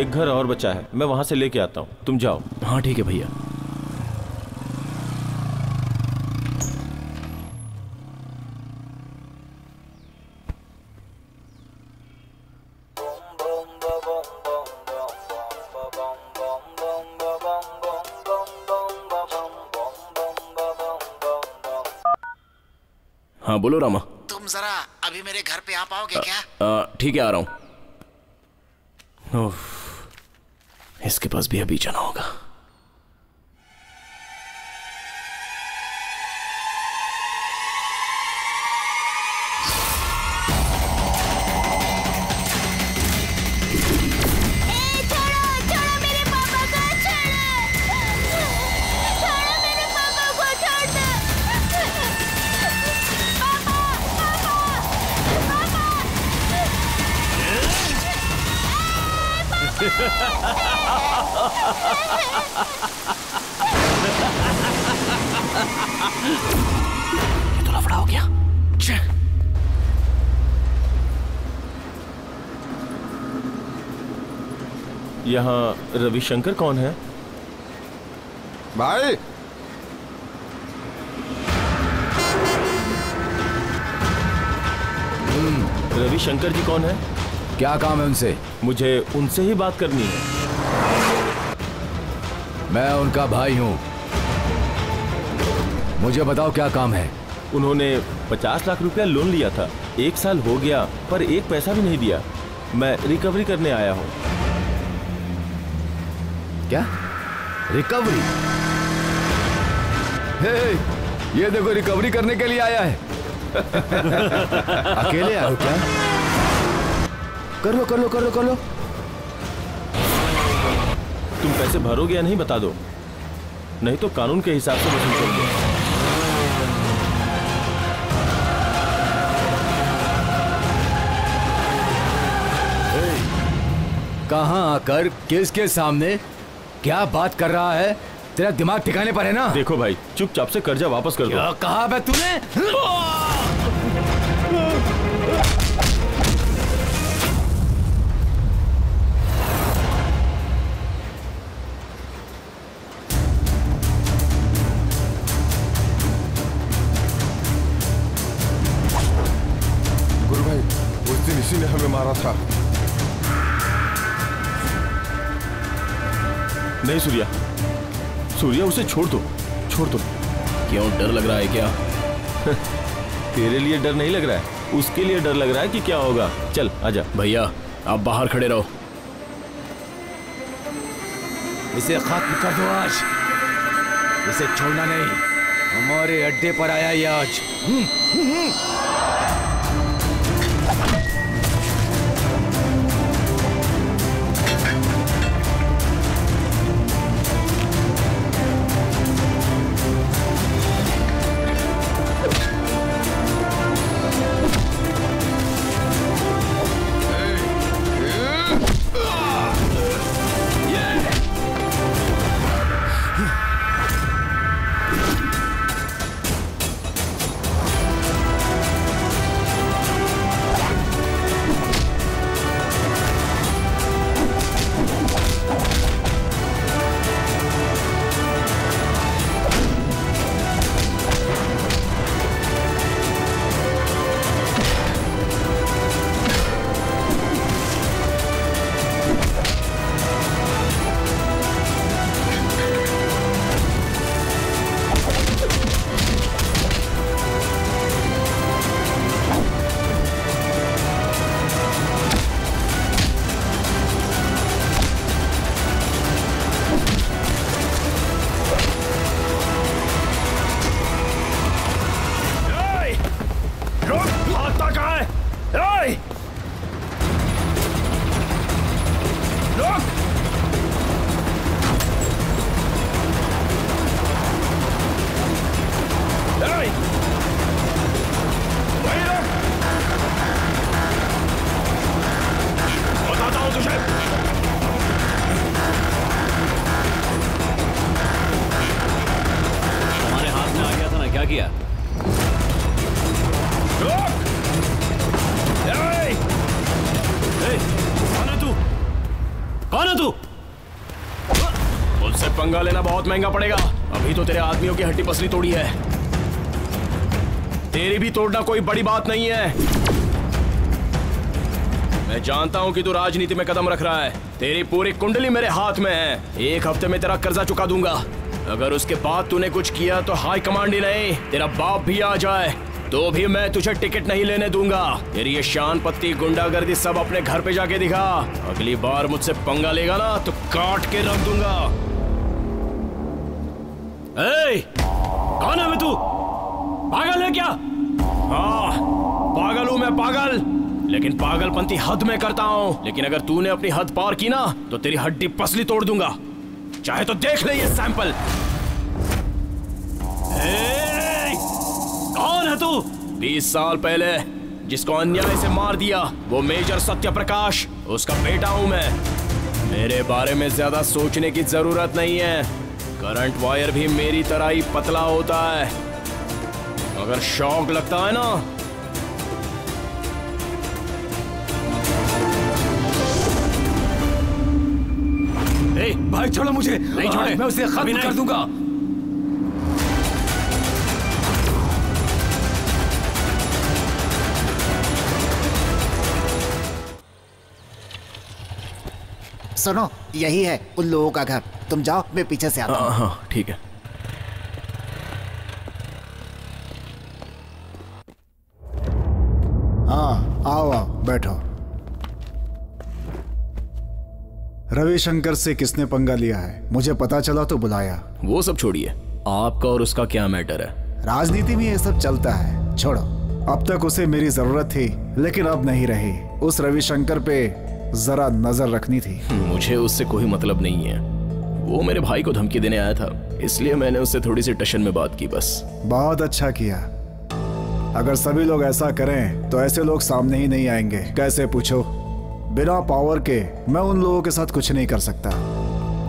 एक घर और बचा है, मैं वहां से लेके आता हूँ, तुम जाओ। हाँ ठीक है भैया। हाँ बोलो रामा। तुम जरा अभी मेरे घर पे आ पाओगे क्या? ठीक है आ रहा हूँ। इसके पास भी अभी जाना होगा। ये तो लफड़ा हो गया। यहाँ रविशंकर कौन है? भाई रविशंकर जी कौन है? क्या काम है उनसे? मुझे उनसे ही बात करनी है। मैं उनका भाई हूं, मुझे बताओ क्या काम है? उन्होंने 50 लाख रुपया लोन लिया था, 1 साल हो गया पर 1 पैसा भी नहीं दिया। मैं रिकवरी करने आया हूं। क्या रिकवरी? ये देखो रिकवरी करने के लिए आया है। अकेले आया हो क्या? कर लो कर लो कर लो कर लो। तुम पैसे भरोगे या नहीं बता दो, नहीं तो कानून के हिसाब से वसूल करोगे। कहां आकर किसके सामने क्या बात कर रहा है? तेरा दिमाग ठिकाने पर है ना? देखो भाई चुपचाप से कर्जा वापस कर दो। क्या कहा बे तूने? ने हमें मारा था। नहीं सूर्या, सूर्या उसे छोड़ दो, छोड़ दो। क्यों डर लग रहा है क्या? तेरे लिए डर नहीं लग रहा है, उसके लिए डर लग रहा है कि क्या होगा। चल आजा। भैया आप बाहर खड़े रहो, इसे खत्म कर दो आज, इसे छोड़ना नहीं। हमारे अड्डे पर आया ये आज। पंगा लेना बहुत महंगा पड़ेगा। अभी तो तेरे आदमियों की हड्डी पसली तोड़ी है, तेरी भी तोड़ना कोई बड़ी बात नहीं है। मैं जानता हूं कि तू राजनीति में कदम रख रहा है, तेरी पूरी कुंडली मेरे हाथ में है। एक हफ्ते में तेरा कर्जा चुका दूंगा। अगर उसके बाद तूने कुछ किया तो हाई कमांड ही नहीं, तेरा बाप भी आ जाए तो भी मैं तुझे टिकट नहीं लेने दूंगा। तेरी ये शान पत्ती गुंडागर्दी सब अपने घर पे जाके दिखा। अगली बार मुझसे पंगा लेगा ना तो काट के रख दूंगा। ए, कौन है तू? पागल है क्या? हाँ, पागल हूँ मैं, पागल। लेकिन पागलपंती हद में करता हूँ। लेकिन अगर तूने अपनी हद पार की ना तो तेरी हड्डी पसली तोड़ दूंगा। चाहे तो देख ले ये सैंपल। ए, कौन है तू? 20 साल पहले जिसको अन्याय से मार दिया वो मेजर सत्यप्रकाश, उसका बेटा हूँ मैं। मेरे बारे में ज्यादा सोचने की जरूरत नहीं है। करंट वायर भी मेरी तरह ही पतला होता है। अगर शौक लगता है ना भाई, छोड़ो मुझे। नहीं छोड़े, मैं उसे खत्म कर दूंगा। सुनो, यही है उन लोगों का घर। तुम जाओ, मैं पीछे से आता हूं। हाँ ठीक है। हाँ आओ आओ बैठो। रविशंकर से किसने पंगा लिया है? मुझे पता चला तो बुलाया। वो सब छोड़िए, आपका और उसका क्या मैटर है? राजनीति में ये सब चलता है, छोड़ो। अब तक उसे मेरी जरूरत थी लेकिन अब नहीं रही। उस रविशंकर पे जरा नजर रखनी थी। मुझे उससे कोई मतलब नहीं है। वो मेरे भाई को धमकी देने आया था, इसलिए मैंने उससे थोड़ी सी टशन में बात की बस। बहुत अच्छा किया। अगर सभी लोग ऐसा करें तो ऐसे लोग सामने ही नहीं आएंगे। कैसे पूछो, बिना पावर के मैं उन लोगों के साथ कुछ नहीं कर सकता।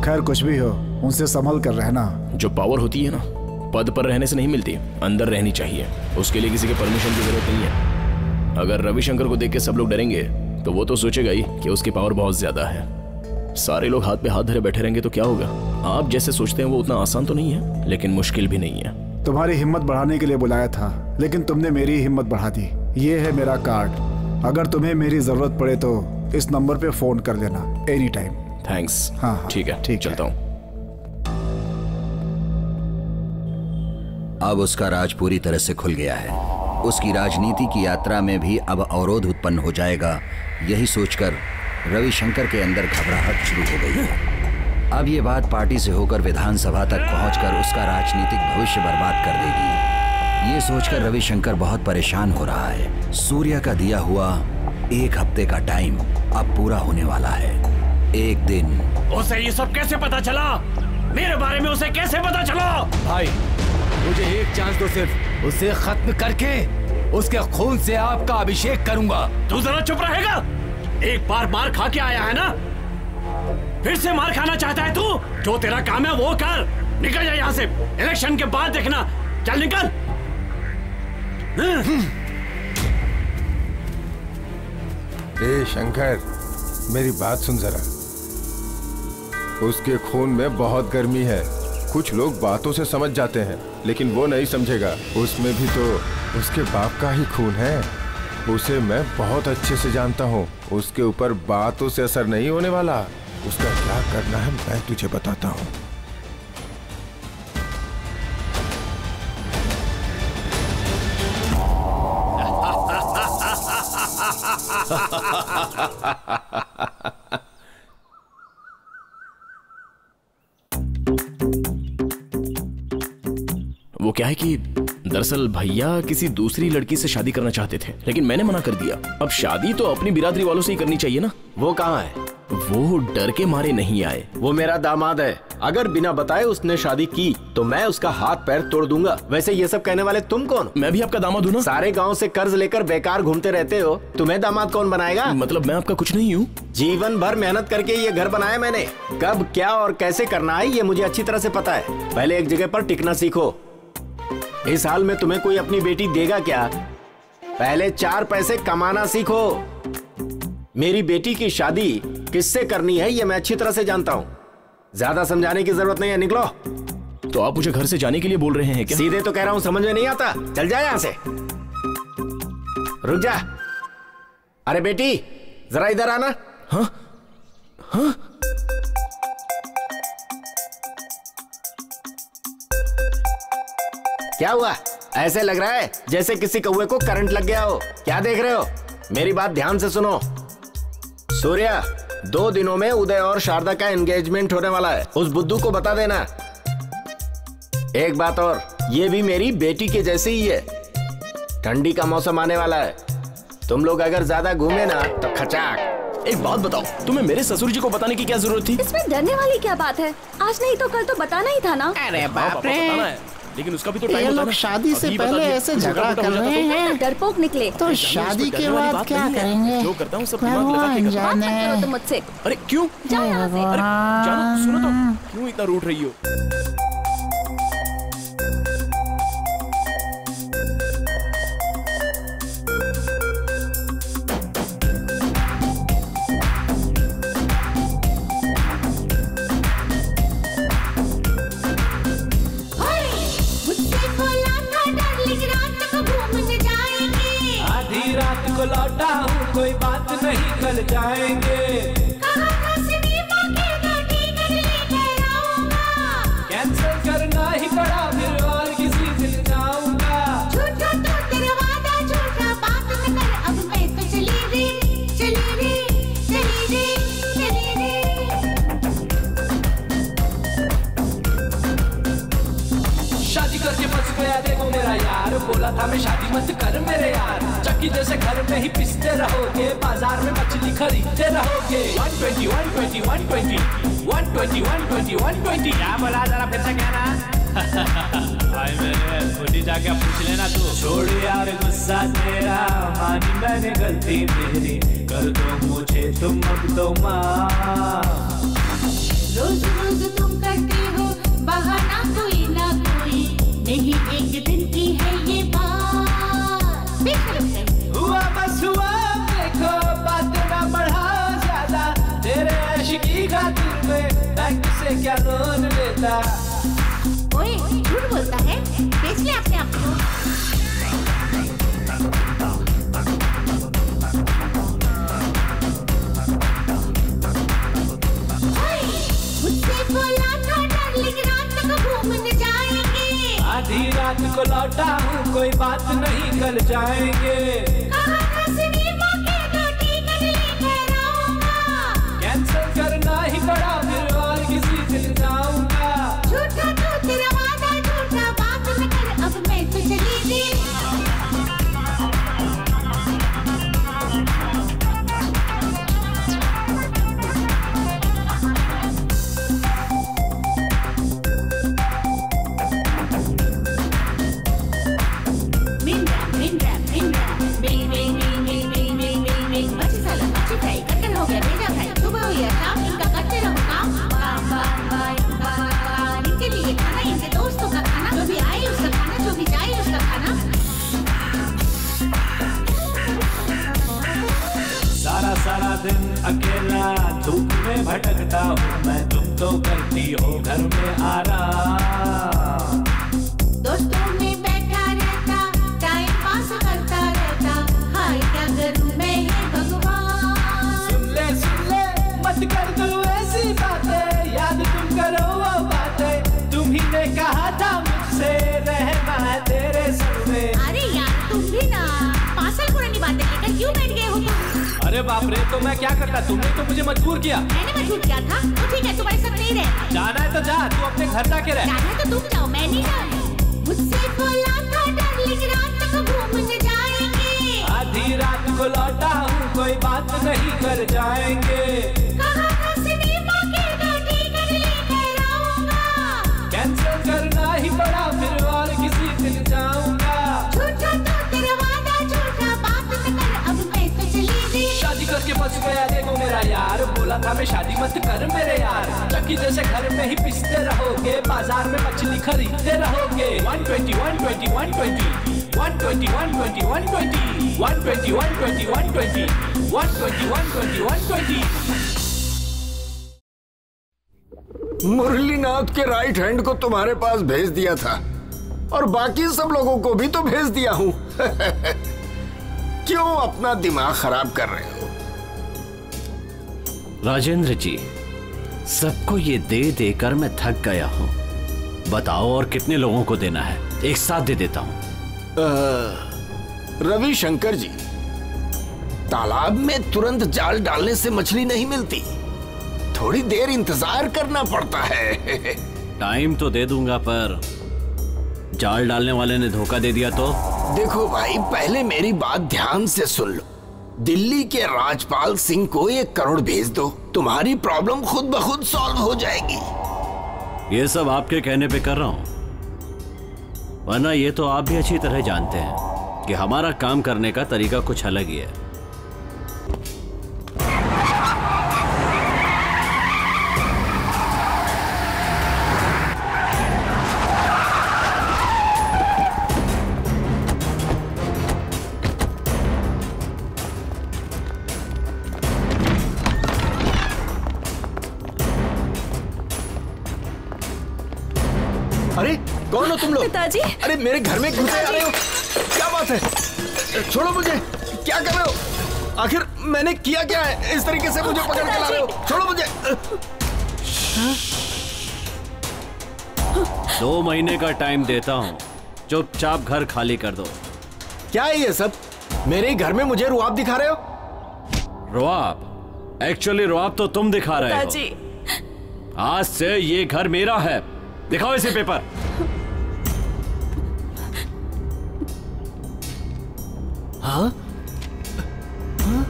खैर कुछ भी हो, उनसे संभल कर रहना। जो पावर होती है ना, पद पर रहने से नहीं मिलती, अंदर रहनी चाहिए। उसके लिए किसी के परमिशन की जरूरत नहीं है। अगर रविशंकर को देख के सब लोग डरेंगे तो वो तो सोचेगा ही कि उसकी पावर बहुत ज्यादा है। सारे लोग हाथ पे हाथ धरे बैठे रहेंगे तो क्या होगा? आप जैसे सोचते हैं वो उतना आसान तो नहीं है, लेकिन मुश्किल भी नहीं है। तुम्हारी हिम्मत बढ़ाने के लिए बुलाया था लेकिन तुमने मेरी हिम्मत बढ़ा दी। ये है मेरा कार्ड, अगर तुम्हें मेरी जरूरत पड़े तो इस नंबर पे फोन कर लेना एनी टाइम। थैंक्स। हाँ ठीक है, ठीक, चलता हूँ। अब उसका राज पूरी तरह से खुल गया है। उसकी राजनीति की यात्रा में भी अब अवरोध उत्पन्न हो जाएगा, यही सोचकर रविशंकर के अंदर घबराहट शुरू हो गई है। अब ये बात पार्टी से होकर विधानसभा तक पहुंचकर उसका राजनीतिक भविष्य बर्बाद कर देगी। ये सोचकर रविशंकर बहुत परेशान हो रहा है। सूर्य का दिया हुआ एक हफ्ते का टाइम अब पूरा होने वाला है। एक दिन उसे ये सब कैसे पता चला? मेरे बारे में उसे कैसे पता चला? भाई मुझे एक चांस दो सिर्फ। उसे खत्म करके उसके खून से आपका अभिषेक करूंगा। तू जरा चुप रहेगा? एक बार मार खा के आया है ना, फिर से मार खाना चाहता है तू? जो तेरा काम है वो कर, निकल जा यहाँ से। इलेक्शन के बाद देखना, चल निकल। ए शंकर, मेरी बात सुन जरा। उसके खून में बहुत गर्मी है। कुछ लोग बातों से समझ जाते हैं लेकिन वो नहीं समझेगा। उसमें भी तो उसके बाप का ही खून है। उसे मैं बहुत अच्छे से जानता हूँ। उसके ऊपर बातों से असर नहीं होने वाला। उसका क्या करना है मैं तुझे बताता हूं। वो क्या है कि दरअसल भैया किसी दूसरी लड़की से शादी करना चाहते थे लेकिन मैंने मना कर दिया। अब शादी तो अपनी बिरादरी वालों से ही करनी चाहिए ना। वो कहाँ है? वो डर के मारे नहीं आए। वो मेरा दामाद है, अगर बिना बताए उसने शादी की तो मैं उसका हाथ पैर तोड़ दूंगा। वैसे ये सब कहने वाले तुम कौन? मैं भी आपका दामाद हूँ ना। सारे गांव से कर्ज लेकर बेकार घूमते रहते हो, तुम्हें दामाद कौन बनाएगा? मतलब मैं आपका कुछ नहीं हूँ। जीवन भर मेहनत करके ये घर बनाया मैंने। कब क्या और कैसे करना है ये मुझे अच्छी तरह से पता है। पहले एक जगह पर टिकना सीखो। इस हाल में तुम्हें कोई अपनी बेटी देगा क्या? पहले 4 पैसे कमाना सीखो। मेरी बेटी की शादी किससे करनी है ये मैं अच्छी तरह से जानता हूँ। ज्यादा समझाने की जरूरत नहीं है, निकलो। तो आप मुझे घर से जाने के लिए बोल रहे हैं क्या? सीधे तो कह रहा हूँ, समझ में नहीं आता, चल जा यहाँ से। रुक जा। अरे बेटी जरा इधर आना। हाँ हाँ, क्या हुआ? ऐसे लग रहा है जैसे किसी कौवे को करंट लग गया हो। क्या देख रहे हो? मेरी बात ध्यान से सुनो। सूर्या, 2 दिनों में उदय और शारदा का एंगेजमेंट होने वाला है। उस बुद्धू को बता देना। एक बात और, ये भी मेरी बेटी के जैसे ही है। ठंडी का मौसम आने वाला है, तुम लोग अगर ज्यादा घूमे ना तो खचाक। एक बात बताओ, तुम्हें मेरे ससुर जी को बताने की क्या जरूरत थी? इसमें डरने वाली क्या बात है? आज नहीं तो कल तो बताना ही था ना। अरे बाप रे, लेकिन उसका भी तो टाइम होता है ना। शादी से पहले ऐसे झगड़ा कर रहे हैं, डरपोक निकले तो शादी के बाद क्या करेंगे? जो करता हूँ सब दिमाग लगा के करता हूँ। तुम मुझसे अरे क्यों? अरे जानो, सुनो तो, क्यों इतना रूठ रही हो? कोई बात नहीं, कल जाएंगे। कहा था सिनेमा के ना टिकट लेके आऊंगा, कैंसिल करना ही पड़ा, फिर और किसी दिन जाऊंगा। झूठा तो तेरा वादा, झूठा बात न कर, अब मैं तो चली रे, चली रे, चली रे, चली रे। शादी करके बच गया देखो मेरा यार, बोला था मैं शादी मत कर मेरे यार। जैसे घर में ही पिसते रहोगे, बाजार में मछली खरीदते रहोगे। 120 120 120 120 120 120 क्या बोला जरा फिर से कहना। भाई मेरे खुद ही जाके पूछ लेना तू। छोड़ यार गुस्सा तेरा, मानी मैंने गलती मेरी, कर दो मुझे तुम अब तो मां। रोज रोज तुम करते हो बहाना कोई ना कोई, नहीं एक दिन की है ये बात। हुआ बस हुआ, देखो बात ना बढ़ा ज्यादा, तेरे आशिकी खातिर में बैंक से क्या लोन लेता। ओए झूठ बोलता है, बेच ले अपने आप को। मुझसे बोला था डार्लिंग रात को घूमने जाएंगे, आधी रात को लौटा हूँ, कोई बात नहीं कल जाएंगे। करना ही पड़ा, फिर और किसी दिन जाऊंगा। झूठा तो तेरा वादा, झूठा बात न कर, अब मैं तो चली गई। दिन अकेला धूप में भटकता हूँ मैं, तुम तो करती हो घर में आराम। दोस्तों में बैठा रहता, टाइम पास करता रहता, हाय क्या करूँ मैं ये भगवान। सुन ले मत कर करो ऐसी बातें, याद तुम करो वो बातें, तुम्ही ने कहा था मुझसे रहना है तेरे संग में। अरे यार तुम भी ना पासल पुरानी बातें लेकर क्यों बैठ गए हो? अरे बाप रे, तो मैं क्या करता, तुमने तो मुझे मजबूर किया। मैंने मजबूर किया था तो ठीक है, तुम्हारे साथ नहीं रहना। जाना है तो जा, तू अपने घर जाके रह। जाना है तो तुम जाओ, मैं नहीं जा रही। मुझसे बोला था डार्लिंग रात को घूमने जाएंगे, आधी रात को लौटा हूँ, कोई बात नहीं कर जाएंगे। कहा था सिनेमा के ना टिकट लेकर आऊंगा, कैंसिल करना ही पड़ा, फिर और किसी दिन जाऊंगा। झूठा तो तेरा वादा, झूठा बात न कर, अब मैं तो चली गई। शादी करके बच गया देखो मेरा यार, बोला था मैं शादी मत कर मेरे यार। चक्की जैसे घर में ही पिसते रहोगे, बाजार में मछली खरीदते रहोगे। 120 120 120 120 120 120 120 120 120 120 120 120। मुरलीनाथ के राइट हैंड को तुम्हारे पास भेज दिया था और बाकी सब लोगों को भी तो भेज दिया हूं। क्यों अपना दिमाग खराब कर रहे हो? राजेंद्र जी, सबको ये दे देकर मैं थक गया हूं। बताओ और कितने लोगों को देना है? एक साथ दे देता हूं। रविशंकर जी, तालाब में तुरंत जाल डालने से मछली नहीं मिलती, थोड़ी देर इंतजार करना पड़ता है। टाइम तो दे दूंगा, पर जाल डालने वाले ने धोखा दे दिया तो? देखो भाई, पहले मेरी बात ध्यान से सुन लो। दिल्ली के राजपाल सिंह को 1 करोड़ भेज दो, तुम्हारी प्रॉब्लम खुद ब खुद सॉल्व हो जाएगी। ये सब आपके कहने पे कर रहा हूँ, वरना ये तो आप भी अच्छी तरह जानते हैं कि हमारा काम करने का तरीका कुछ अलग ही है। कौन हो तुम लोग? पिताजी। अरे मेरे घर में घुसे आ रहे हो, क्या बात है? छोड़ो मुझे, क्या कर रहे हो? आखिर मैंने किया क्या है? इस तरीके से मुझे पकड़ के ला रहे हो? छोड़ो मुझे। 2 महीने का टाइम देता हूँ, चुपचाप घर खाली कर दो। क्या है ये सब? मेरे घर में मुझे रुआब दिखा रहे हो? रुआब? एक्चुअली रुआब तो तुम दिखा रहे हो। आज से ये घर मेरा है। दिखाओ इसे पेपर। हाँ? हाँ?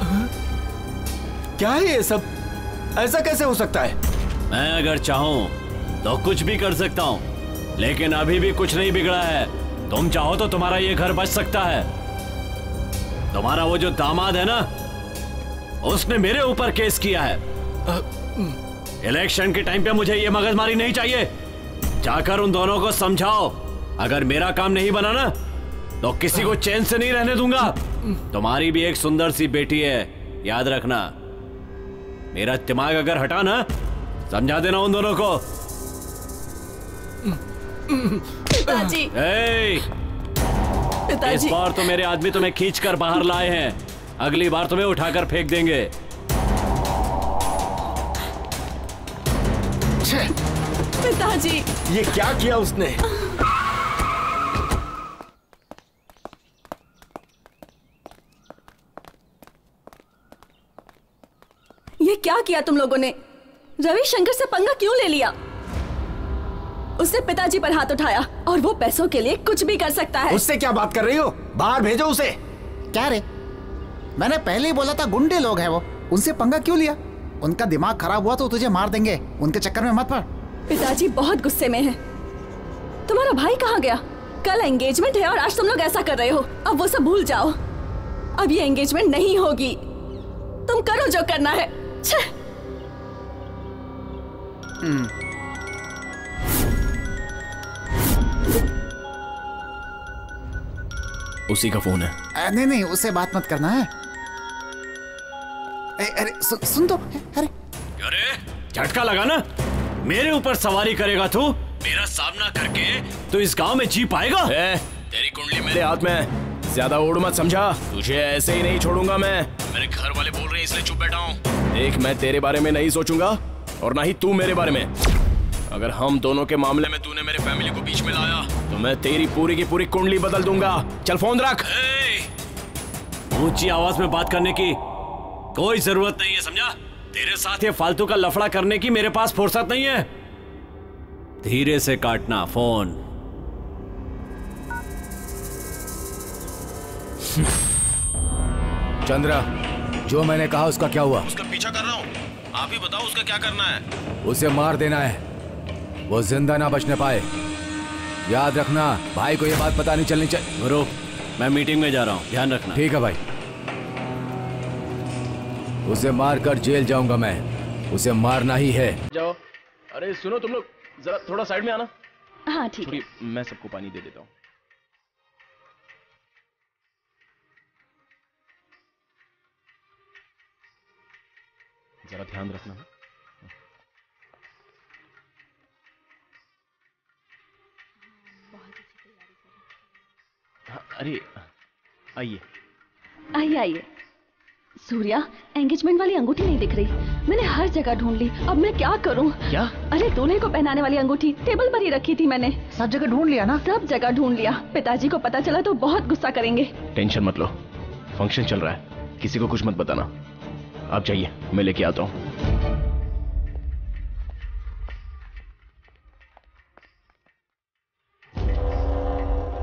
हाँ? क्या है ये सब? ऐसा कैसे हो सकता है? मैं अगर चाहूँ तो कुछ भी कर सकता हूँ, लेकिन अभी भी कुछ नहीं बिगड़ा है। तुम चाहो तो तुम्हारा ये घर बच सकता है। तुम्हारा वो जो दामाद है ना, उसने मेरे ऊपर केस किया है। इलेक्शन के टाइम पे मुझे ये मगजमारी नहीं चाहिए। जाकर उन दोनों को समझाओ, अगर मेरा काम नहीं बना ना तो किसी को चैन से नहीं रहने दूंगा। तुम्हारी भी एक सुंदर सी बेटी है, याद रखना। मेरा दिमाग अगर हटा ना, समझा देना उन दोनों को। पिताजी। पिताजी। इस बार तो मेरे आदमी तुम्हें खींचकर बाहर लाए हैं, अगली बार तुम्हें उठाकर फेंक देंगे। पिताजी, ये क्या किया उसने? ये क्या किया तुम लोगों ने? रविशंकर से पंगा क्यों ले लिया? उसने पिताजी पर हाथ उठाया और वो पैसों के लिए कुछ भी कर सकता है। उससे क्या बात कर रही हो? बाहर भेजो उसे। क्या रे, मैंने पहले ही बोला था गुंडे लोग हैं वो, उनसे पंगा क्यों लिया? उनका दिमाग खराब हुआ तो तुझे मार देंगे, उनके चक्कर में मत पड़। पिताजी बहुत गुस्से में है। तुम्हारा भाई कहाँ गया? कल एंगेजमेंट है और आज तुम लोग ऐसा कर रहे हो। अब वो सब भूल जाओ, अब ये एंगेजमेंट नहीं होगी। तुम करो जो करना है। उसी का फोन है। नहीं नहीं, उससे बात मत करना है। अरे सुन तो। अरे झटका लगा ना, मेरे ऊपर सवारी करेगा तू? मेरा सामना करके तो इस गांव में जी पाएगा? तेरी कुंडली मेरे हाथ में है, ज्यादा ओढ़ मत, समझा? तुझे ऐसे ही नहीं छोड़ूंगा मैं। मेरे घर वाले बोल रहे हैं इसलिए चुप बैठा हूँ। देख, मैं तेरे बारे में नहीं सोचूंगा और ना ही तू मेरे बारे में। अगर हम दोनों के मामले में तूने मेरे फैमिली को बीच में लाया तो मैं तेरी पूरी की पूरी कुंडली बदल दूंगा। चल फोन रख। ऊंची आवाज में बात करने की कोई जरूरत नहीं है, समझा? तेरे साथ ये फालतू का लफड़ा करने की मेरे पास फुर्सत नहीं है। धीरे से काटना फोन। चंद्रा, जो मैंने कहा उसका क्या हुआ? उसका पीछा कर रहा हूँ, आप ही बताओ उसका क्या करना है? उसे मार देना है, वो जिंदा ना बचने पाए। याद रखना, भाई को ये बात पता नहीं चलनी चाहिए। गुरु, मैं मीटिंग में जा रहा हूँ, ध्यान रखना। ठीक है भाई, उसे मारकर जेल जाऊंगा मैं, उसे मारना ही है। जाओ। अरे सुनो तुम लोग, जरा थोड़ा साइड में आना। हाँ ठीक है। मैं सबको पानी दे देता हूँ। जरा ध्यान रखना। अरे आइए आइए आइए। सूर्या, एंगेजमेंट वाली अंगूठी नहीं दिख रही, मैंने हर जगह ढूंढ ली, अब मैं क्या करूं? क्या? अरे दूल्हे को पहनाने वाली अंगूठी टेबल पर ही रखी थी मैंने। सब जगह ढूंढ लिया ना? सब जगह ढूंढ लिया, पिताजी को पता चला तो बहुत गुस्सा करेंगे। टेंशन मत लो, फंक्शन चल रहा है, किसी को कुछ मत बताना। आप जाइए, मैं लेके आता हूँ।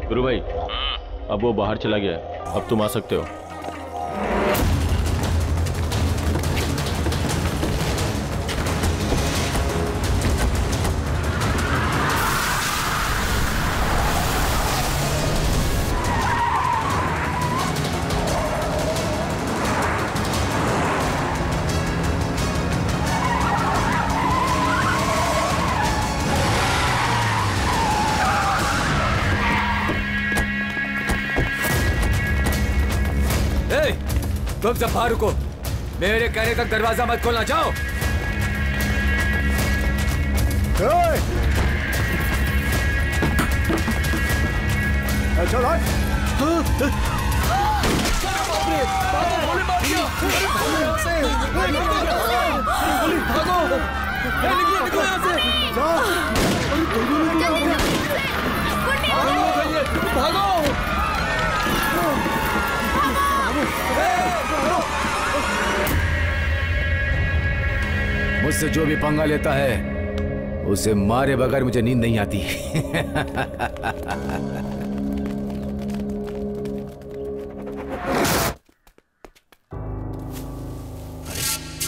गुरु भाई, अब वो बाहर चला गया है, अब तुम आ सकते हो। जफा रुको, मेरे कहने तक दरवाजा मत खोलना, जाओ। मुझसे जो भी पंगा लेता है उसे मारे बगैर मुझे नींद नहीं आती।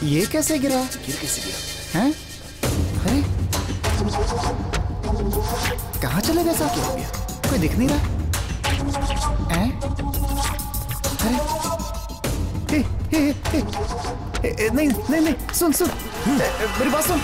ये कैसे गिरा? हैं? अरे कहाँ चले गए? क्या हो गया? कोई दिख नहीं रहा है? अरे नहीं नहीं नहीं, सुन सुन मेरी बात सुन।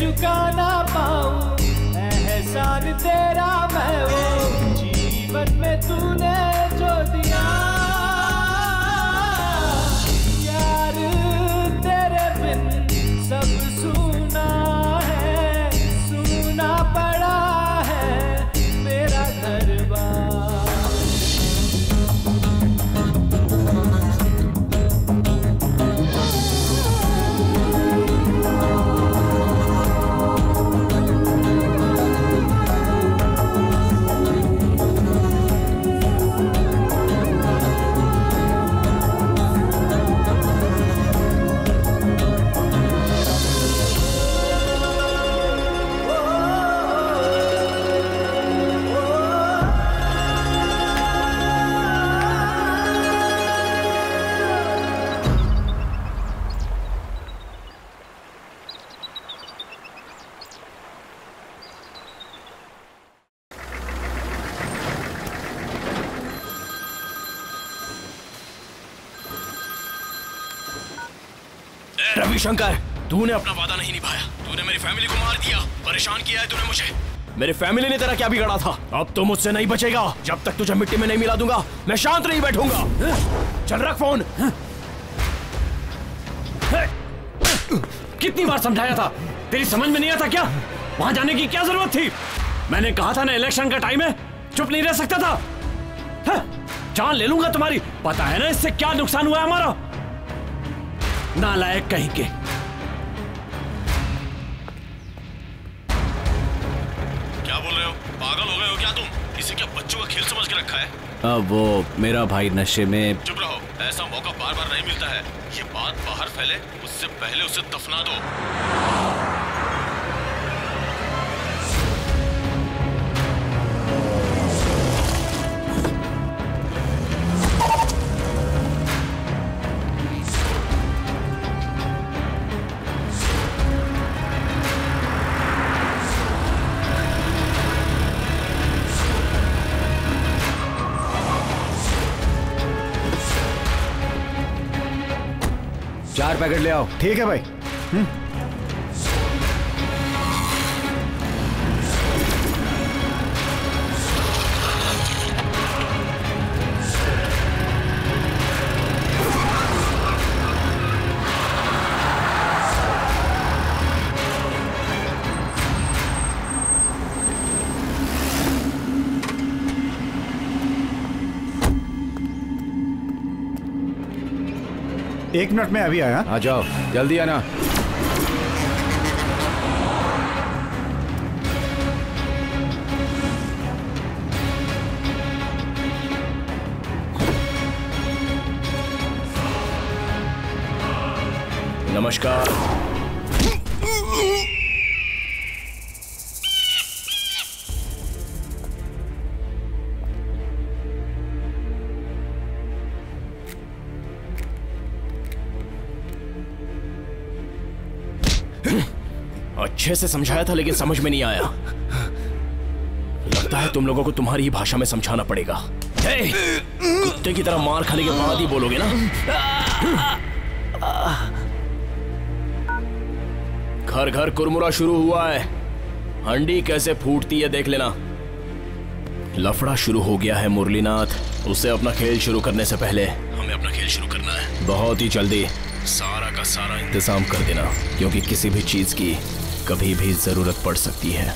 चुका ना पाऊं एहसान तेरा मैं, वो जीवन में तूने जो दिया यार, तेरे बिन सब सुना है, सुना पड़ा है मेरा घरबार। रविशंकर, तूने अपना वादा नहीं निभाया, तूने मेरी फैमिली को मार दिया, परेशान किया है तूने मुझे। मेरी फैमिली ने तेरा क्या बिगाड़ा था? अब तो मुझसे नहीं बचेगा, जब तक तुझे मिट्टी में नहीं मिला दूंगा मैं शांत नहीं बैठूंगा। चल रख फोन। कितनी बार समझाया था, तेरी समझ में नहीं आता क्या? वहां जाने की क्या जरूरत थी? मैंने कहा था ना इलेक्शन का टाइम है, चुप नहीं रह सकता था। जान ले लूंगा तुम्हारी, पता है ना इससे क्या नुकसान हुआ हमारा। नालायक कहीं के। क्या बोल रहे हो? पागल हो गए हो क्या तुम? इसे क्या बच्चों का खेल समझ के रखा है? अब वो मेरा भाई नशे में। चुप रहो, ऐसा मौका बार बार नहीं मिलता है। ये बात बाहर फैले उससे पहले उसे दफना दो। पैकेट ले आओ। ठीक है भाई। एक मिनट में अभी आया। आ जाओ, जल्दी आना। नमस्कार। अच्छे से समझाया था लेकिन समझ में नहीं आया। लगता है तुम लोगों को तुम्हारी ही भाषा में समझाना पड़ेगा। कुत्ते की तरह मार खाने के बाद ही बोलोगे ना। घर घर कुरमुरा शुरू हुआ है, हंडी कैसे फूटती है देख लेना। लफड़ा शुरू हो गया है मुरलीनाथ, उसे अपना खेल शुरू करने से पहले हमें अपना खेल शुरू करना है। बहुत ही जल्दी सारा का सारा इंतजाम कर देना, क्योंकि किसी भी चीज की कभी भी जरूरत पड़ सकती है।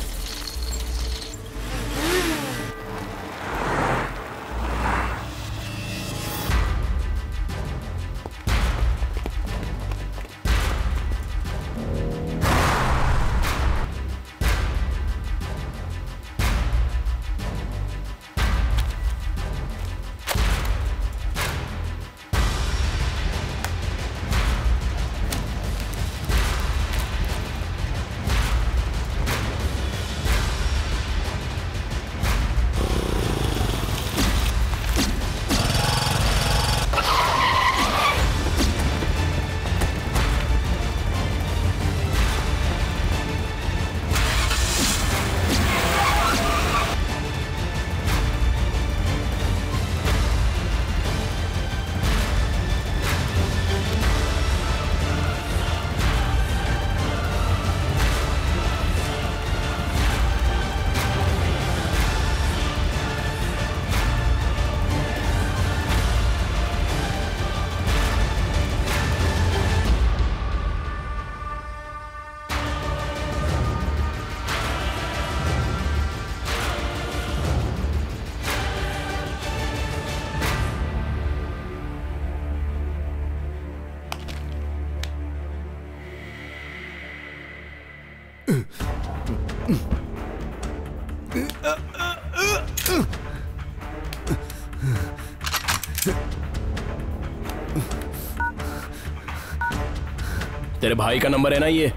तेरे भाई का नंबर है ना ये?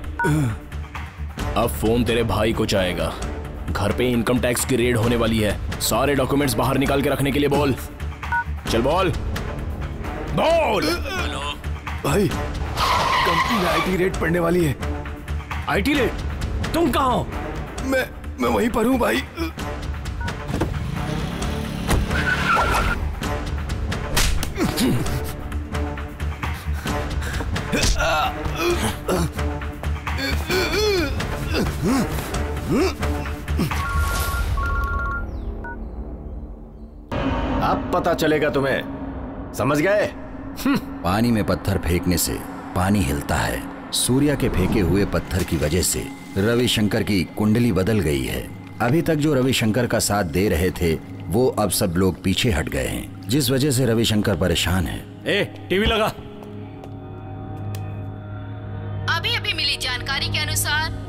अब फोन तेरे भाई को जाएगा। घर पे इनकम टैक्स की रेड होने वाली है, सारे डॉक्यूमेंट्स बाहर निकाल के रखने के लिए बोल। चल बोल बोल। हेलो भाई, कंपनी में आईटी रेड पड़ने वाली है। IT raid? तुम कहाँ हो? मैं वहीं पर हूँ भाई। अब पता चलेगा तुम्हें, समझ गए? पानी में पत्थर फेंकने से पानी हिलता है। सूर्या के फेंके हुए पत्थर की वजह से रविशंकर की कुंडली बदल गई है। अभी तक जो रविशंकर का साथ दे रहे थे वो अब सब लोग पीछे हट गए हैं, जिस वजह से रविशंकर परेशान है। ए, टीवी लगा। अभी अभी मिली जानकारी के अनुसार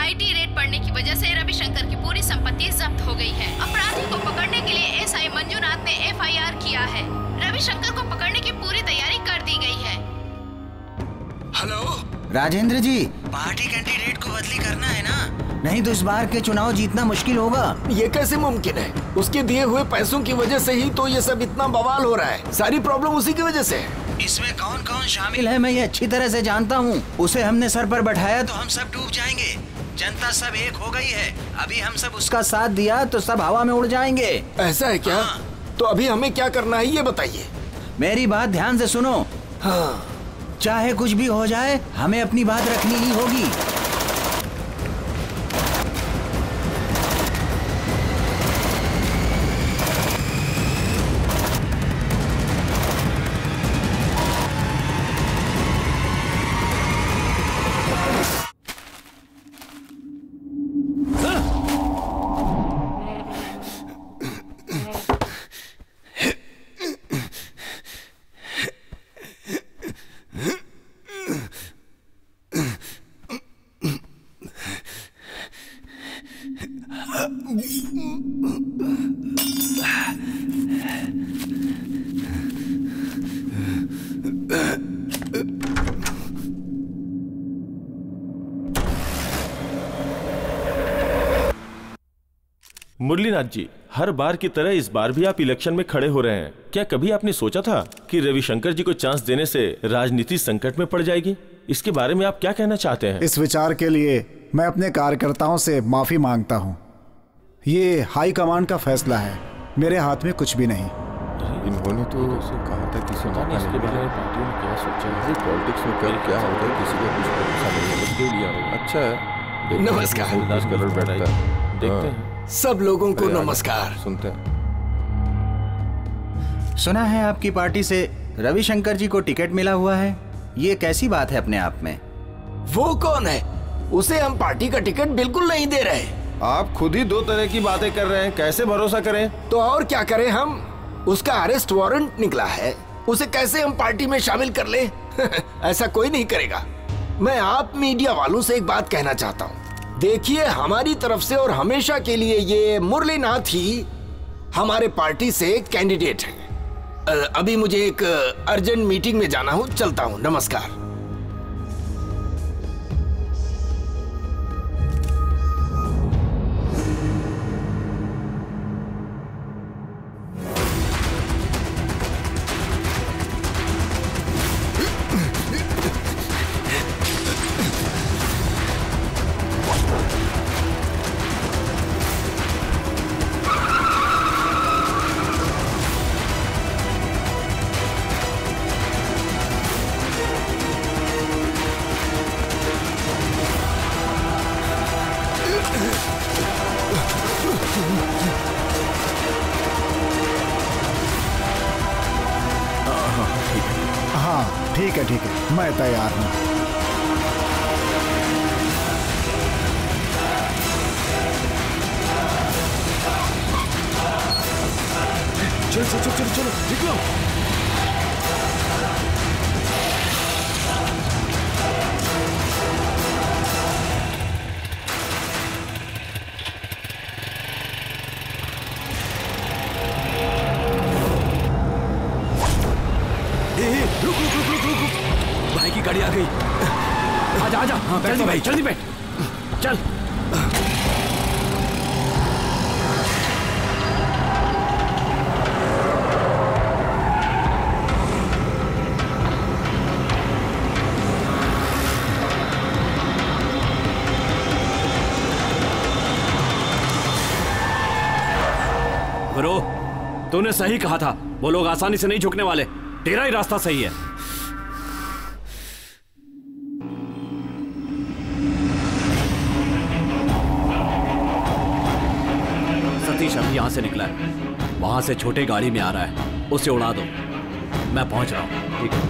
आईटी रेड पड़ने की वजह से रविशंकर की पूरी संपत्ति जब्त हो गई है। अपराधी को पकड़ने के लिए एसआई मंजुनाथ ने एफआईआर किया है। रविशंकर को पकड़ने की पूरी तैयारी कर दी गई है। Hello Rajendra ji, party candidate को बदली करना है ना? नहीं तो इस बार के चुनाव जीतना मुश्किल होगा। ये कैसे मुमकिन है? उसके दिए हुए पैसों की वजह से ही तो ये सब इतना बवाल हो रहा है। सारी प्रॉब्लम उसी की वजह से है। इसमें कौन कौन शामिल है मैं ये अच्छी तरह से जानता हूँ। उसे हमने सर पर बैठाया तो हम सब डूब जाएंगे। जनता सब एक हो गई है। अभी हम सब उसका साथ दिया तो सब हवा में उड़ जाएंगे। ऐसा है क्या? हाँ। तो अभी हमें क्या करना है ये बताइए। मेरी बात ध्यान से सुनो। हाँ। चाहे कुछ भी हो जाए हमें अपनी बात रखनी ही होगी। मुरलीनाथ जी, हर बार की तरह इस बार भी आप इलेक्शन में खड़े हो रहे हैं। क्या कभी आपने सोचा था कि रविशंकर जी को चांस देने से राजनीति संकट में पड़ जाएगी? इसके बारे में आप क्या कहना चाहते हैं? इस विचार के लिए मैं अपने कार्यकर्ताओं से माफी मांगता हूं। ये हाई कमांड का फैसला है, मेरे हाथ में कुछ भी नहीं। इन्होंने तो कहा था कि पॉलिटिक्स में कल क्या होगा किसी को कुछ पता नहीं। अच्छा है। नमस्कार। देखते हैं। सब लोगों को नमस्कार। सुनते हैं। सुना है आपकी पार्टी से रविशंकर जी को टिकट मिला हुआ है। ये कैसी बात है अपने आप में? वो कौन है? उसे हम पार्टी का टिकट बिल्कुल नहीं दे रहे। आप खुद ही दो तरह की बातें कर रहे हैं। कैसे भरोसा करें? तो और क्या करें हम? उसका अरेस्ट वारंट निकला है, उसे कैसे हम पार्टी में शामिल कर ले? ऐसा कोई नहीं करेगा। मैं आप मीडिया वालों से एक बात कहना चाहता हूँ। देखिए, हमारी तरफ से और हमेशा के लिए ये मुरलीनाथ ही हमारे पार्टी से कैंडिडेट है। अभी मुझे एक अर्जेंट मीटिंग में जाना हो, चलता हूँ। नमस्कार। ठीक है, मैं तैयार हूँ। चलो चलो चलो चलो चलो, निकलो। हाँ बैठो भाई, जल्दी बैठ, चल। गुरु, तूने सही कहा था, वो लोग आसानी से नहीं झुकने वाले, तेरा ही रास्ता सही है। सतीश अभी यहां से निकला है, वहां से छोटे गाड़ी में आ रहा है, उसे उड़ा दो, मैं पहुंच रहा हूं। ठीक है,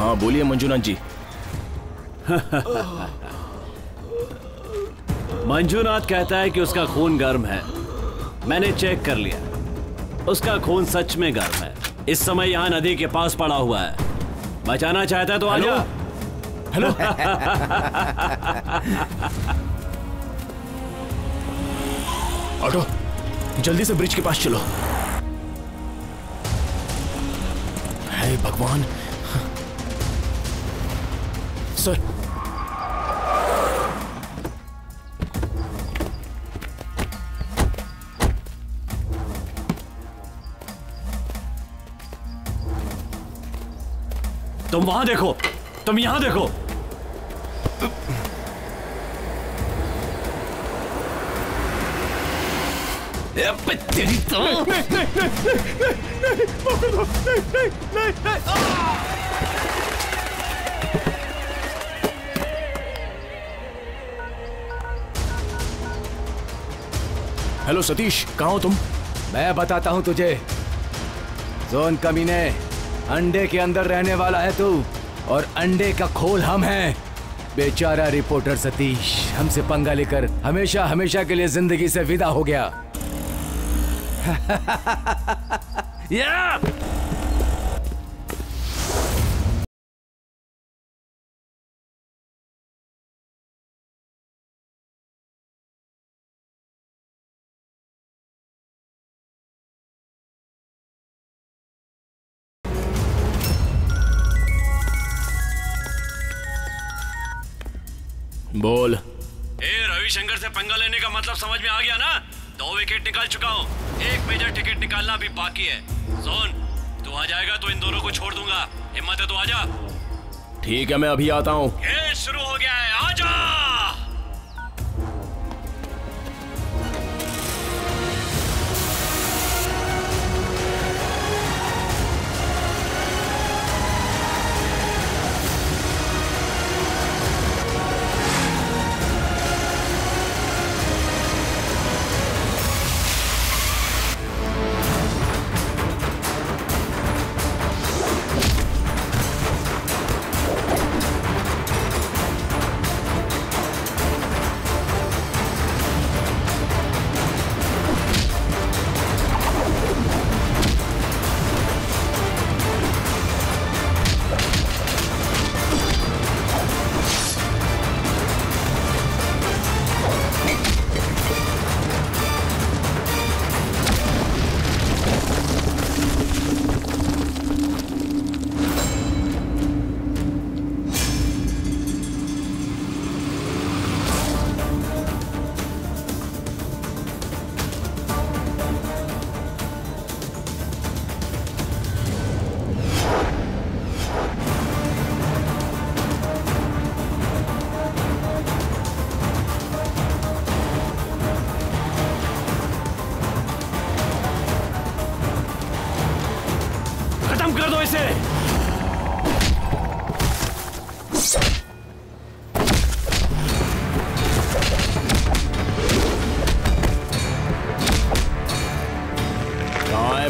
हाँ बोलिए मंजुनाथ जी। मंजुनाथ कहता है कि उसका खून गर्म है, मैंने चेक कर लिया, उसका खून सच में गर्म है, इस समय यहाँ नदी के पास पड़ा हुआ है, बचाना चाहता है तो आ जाओ। हेलो ऑटो, जल्दी से ब्रिज के पास चलो। हे भगवान, सर तुम वहां देखो, तुम यहां देखो। तेरी तो नहीं नहीं नहीं नहीं नहीं नहीं नहीं नहीं। हेलो सतीश, कहाँ हो तुम? मैं बताता हूँ तुझे। जोन कमीने, अंडे के अंदर रहने वाला है तू, और अंडे का खोल हम हैं। बेचारा रिपोर्टर सतीश हमसे पंगा लेकर हमेशा हमेशा के लिए जिंदगी से विदा हो गया। Yeah! बोल। रविशंकर से पंगा लेने का मतलब समझ में आ गया ना? 2 विकेट निकाल चुका हूँ, एक मेजर टिकट निकालना भी बाकी है। जोन, तू आ जाएगा तो इन दोनों को छोड़ दूंगा, हिम्मत है तो आजा। ठीक है, मैं अभी आता हूँ। खेल शुरू हो गया है, आजा।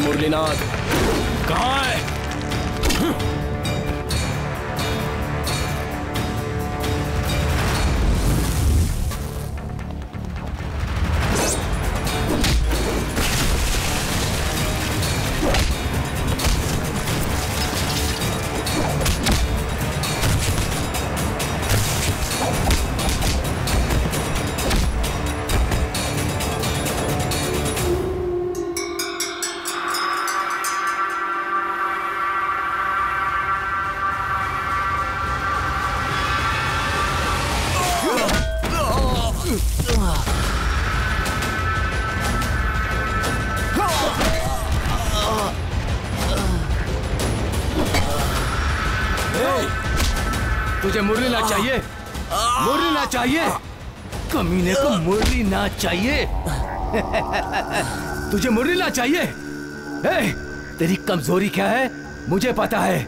मुरलीनाथ कहाँ है? तुझे मुरलीनाथ चाहिए? मुरलीनाथ चाहिए? कमीने को मुरलीनाथ चाहिए? तुझे मुरलीनाथ चाहिए? तेरी कमजोरी क्या है मुझे पता है।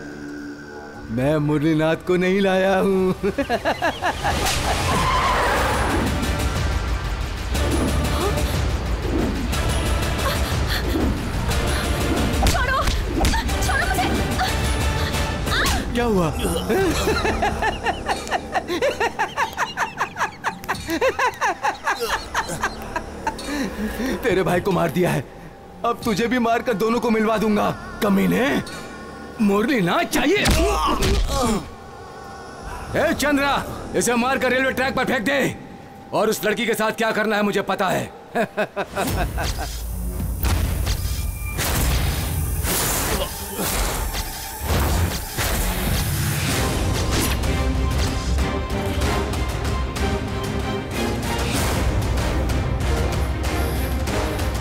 मैं मुरलीनाथ को नहीं लाया हूँ। क्या हुआ? तेरे भाई को मार दिया है, अब तुझे भी मारकर दोनों को मिलवा दूंगा। कमीने, मुरलीनाथ चाहिए? ए चंद्रा, इसे मारकर रेलवे ट्रैक पर फेंक दे। और उस लड़की के साथ क्या करना है मुझे पता है।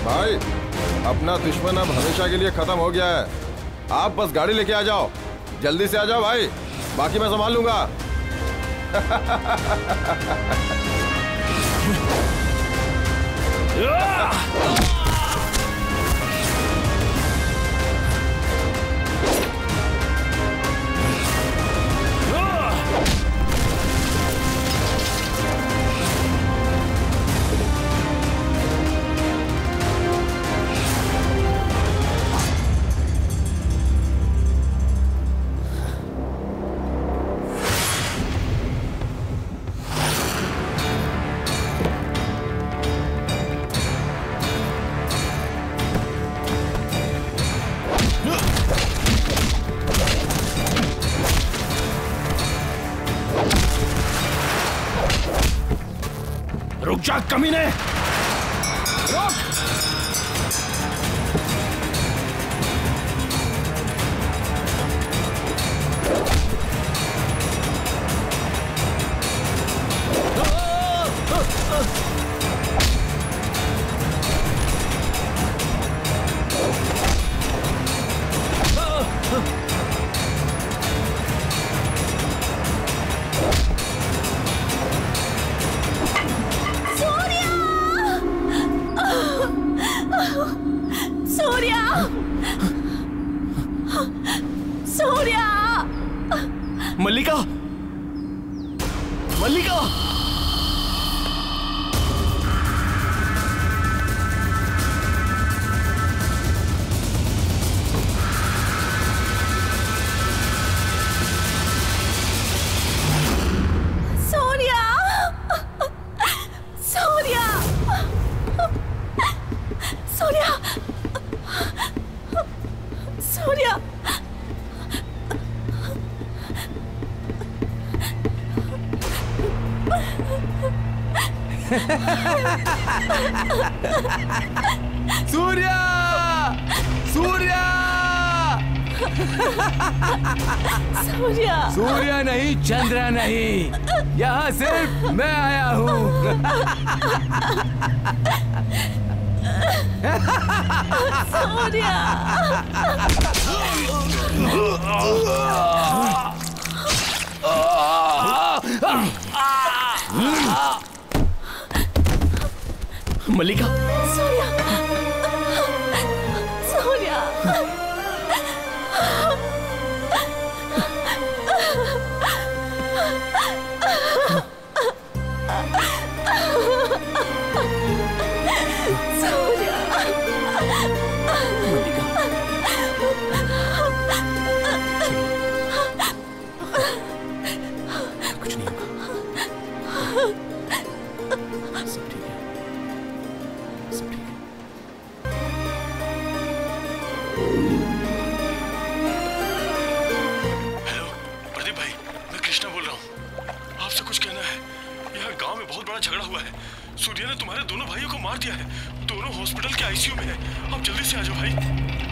भाई, अपना दुश्मन अब हमेशा के लिए खत्म हो गया है। आप बस गाड़ी लेके आ जाओ, जल्दी से आ जाओ भाई, बाकी मैं संभाल लूंगा। कमीने, रोक। चंद्रा नहीं, यहाँ सिर्फ मैं आया हूँ। मल्लिका, दोनों हॉस्पिटल के आईसीयू में है, आप जल्दी से आ जाओ भाई।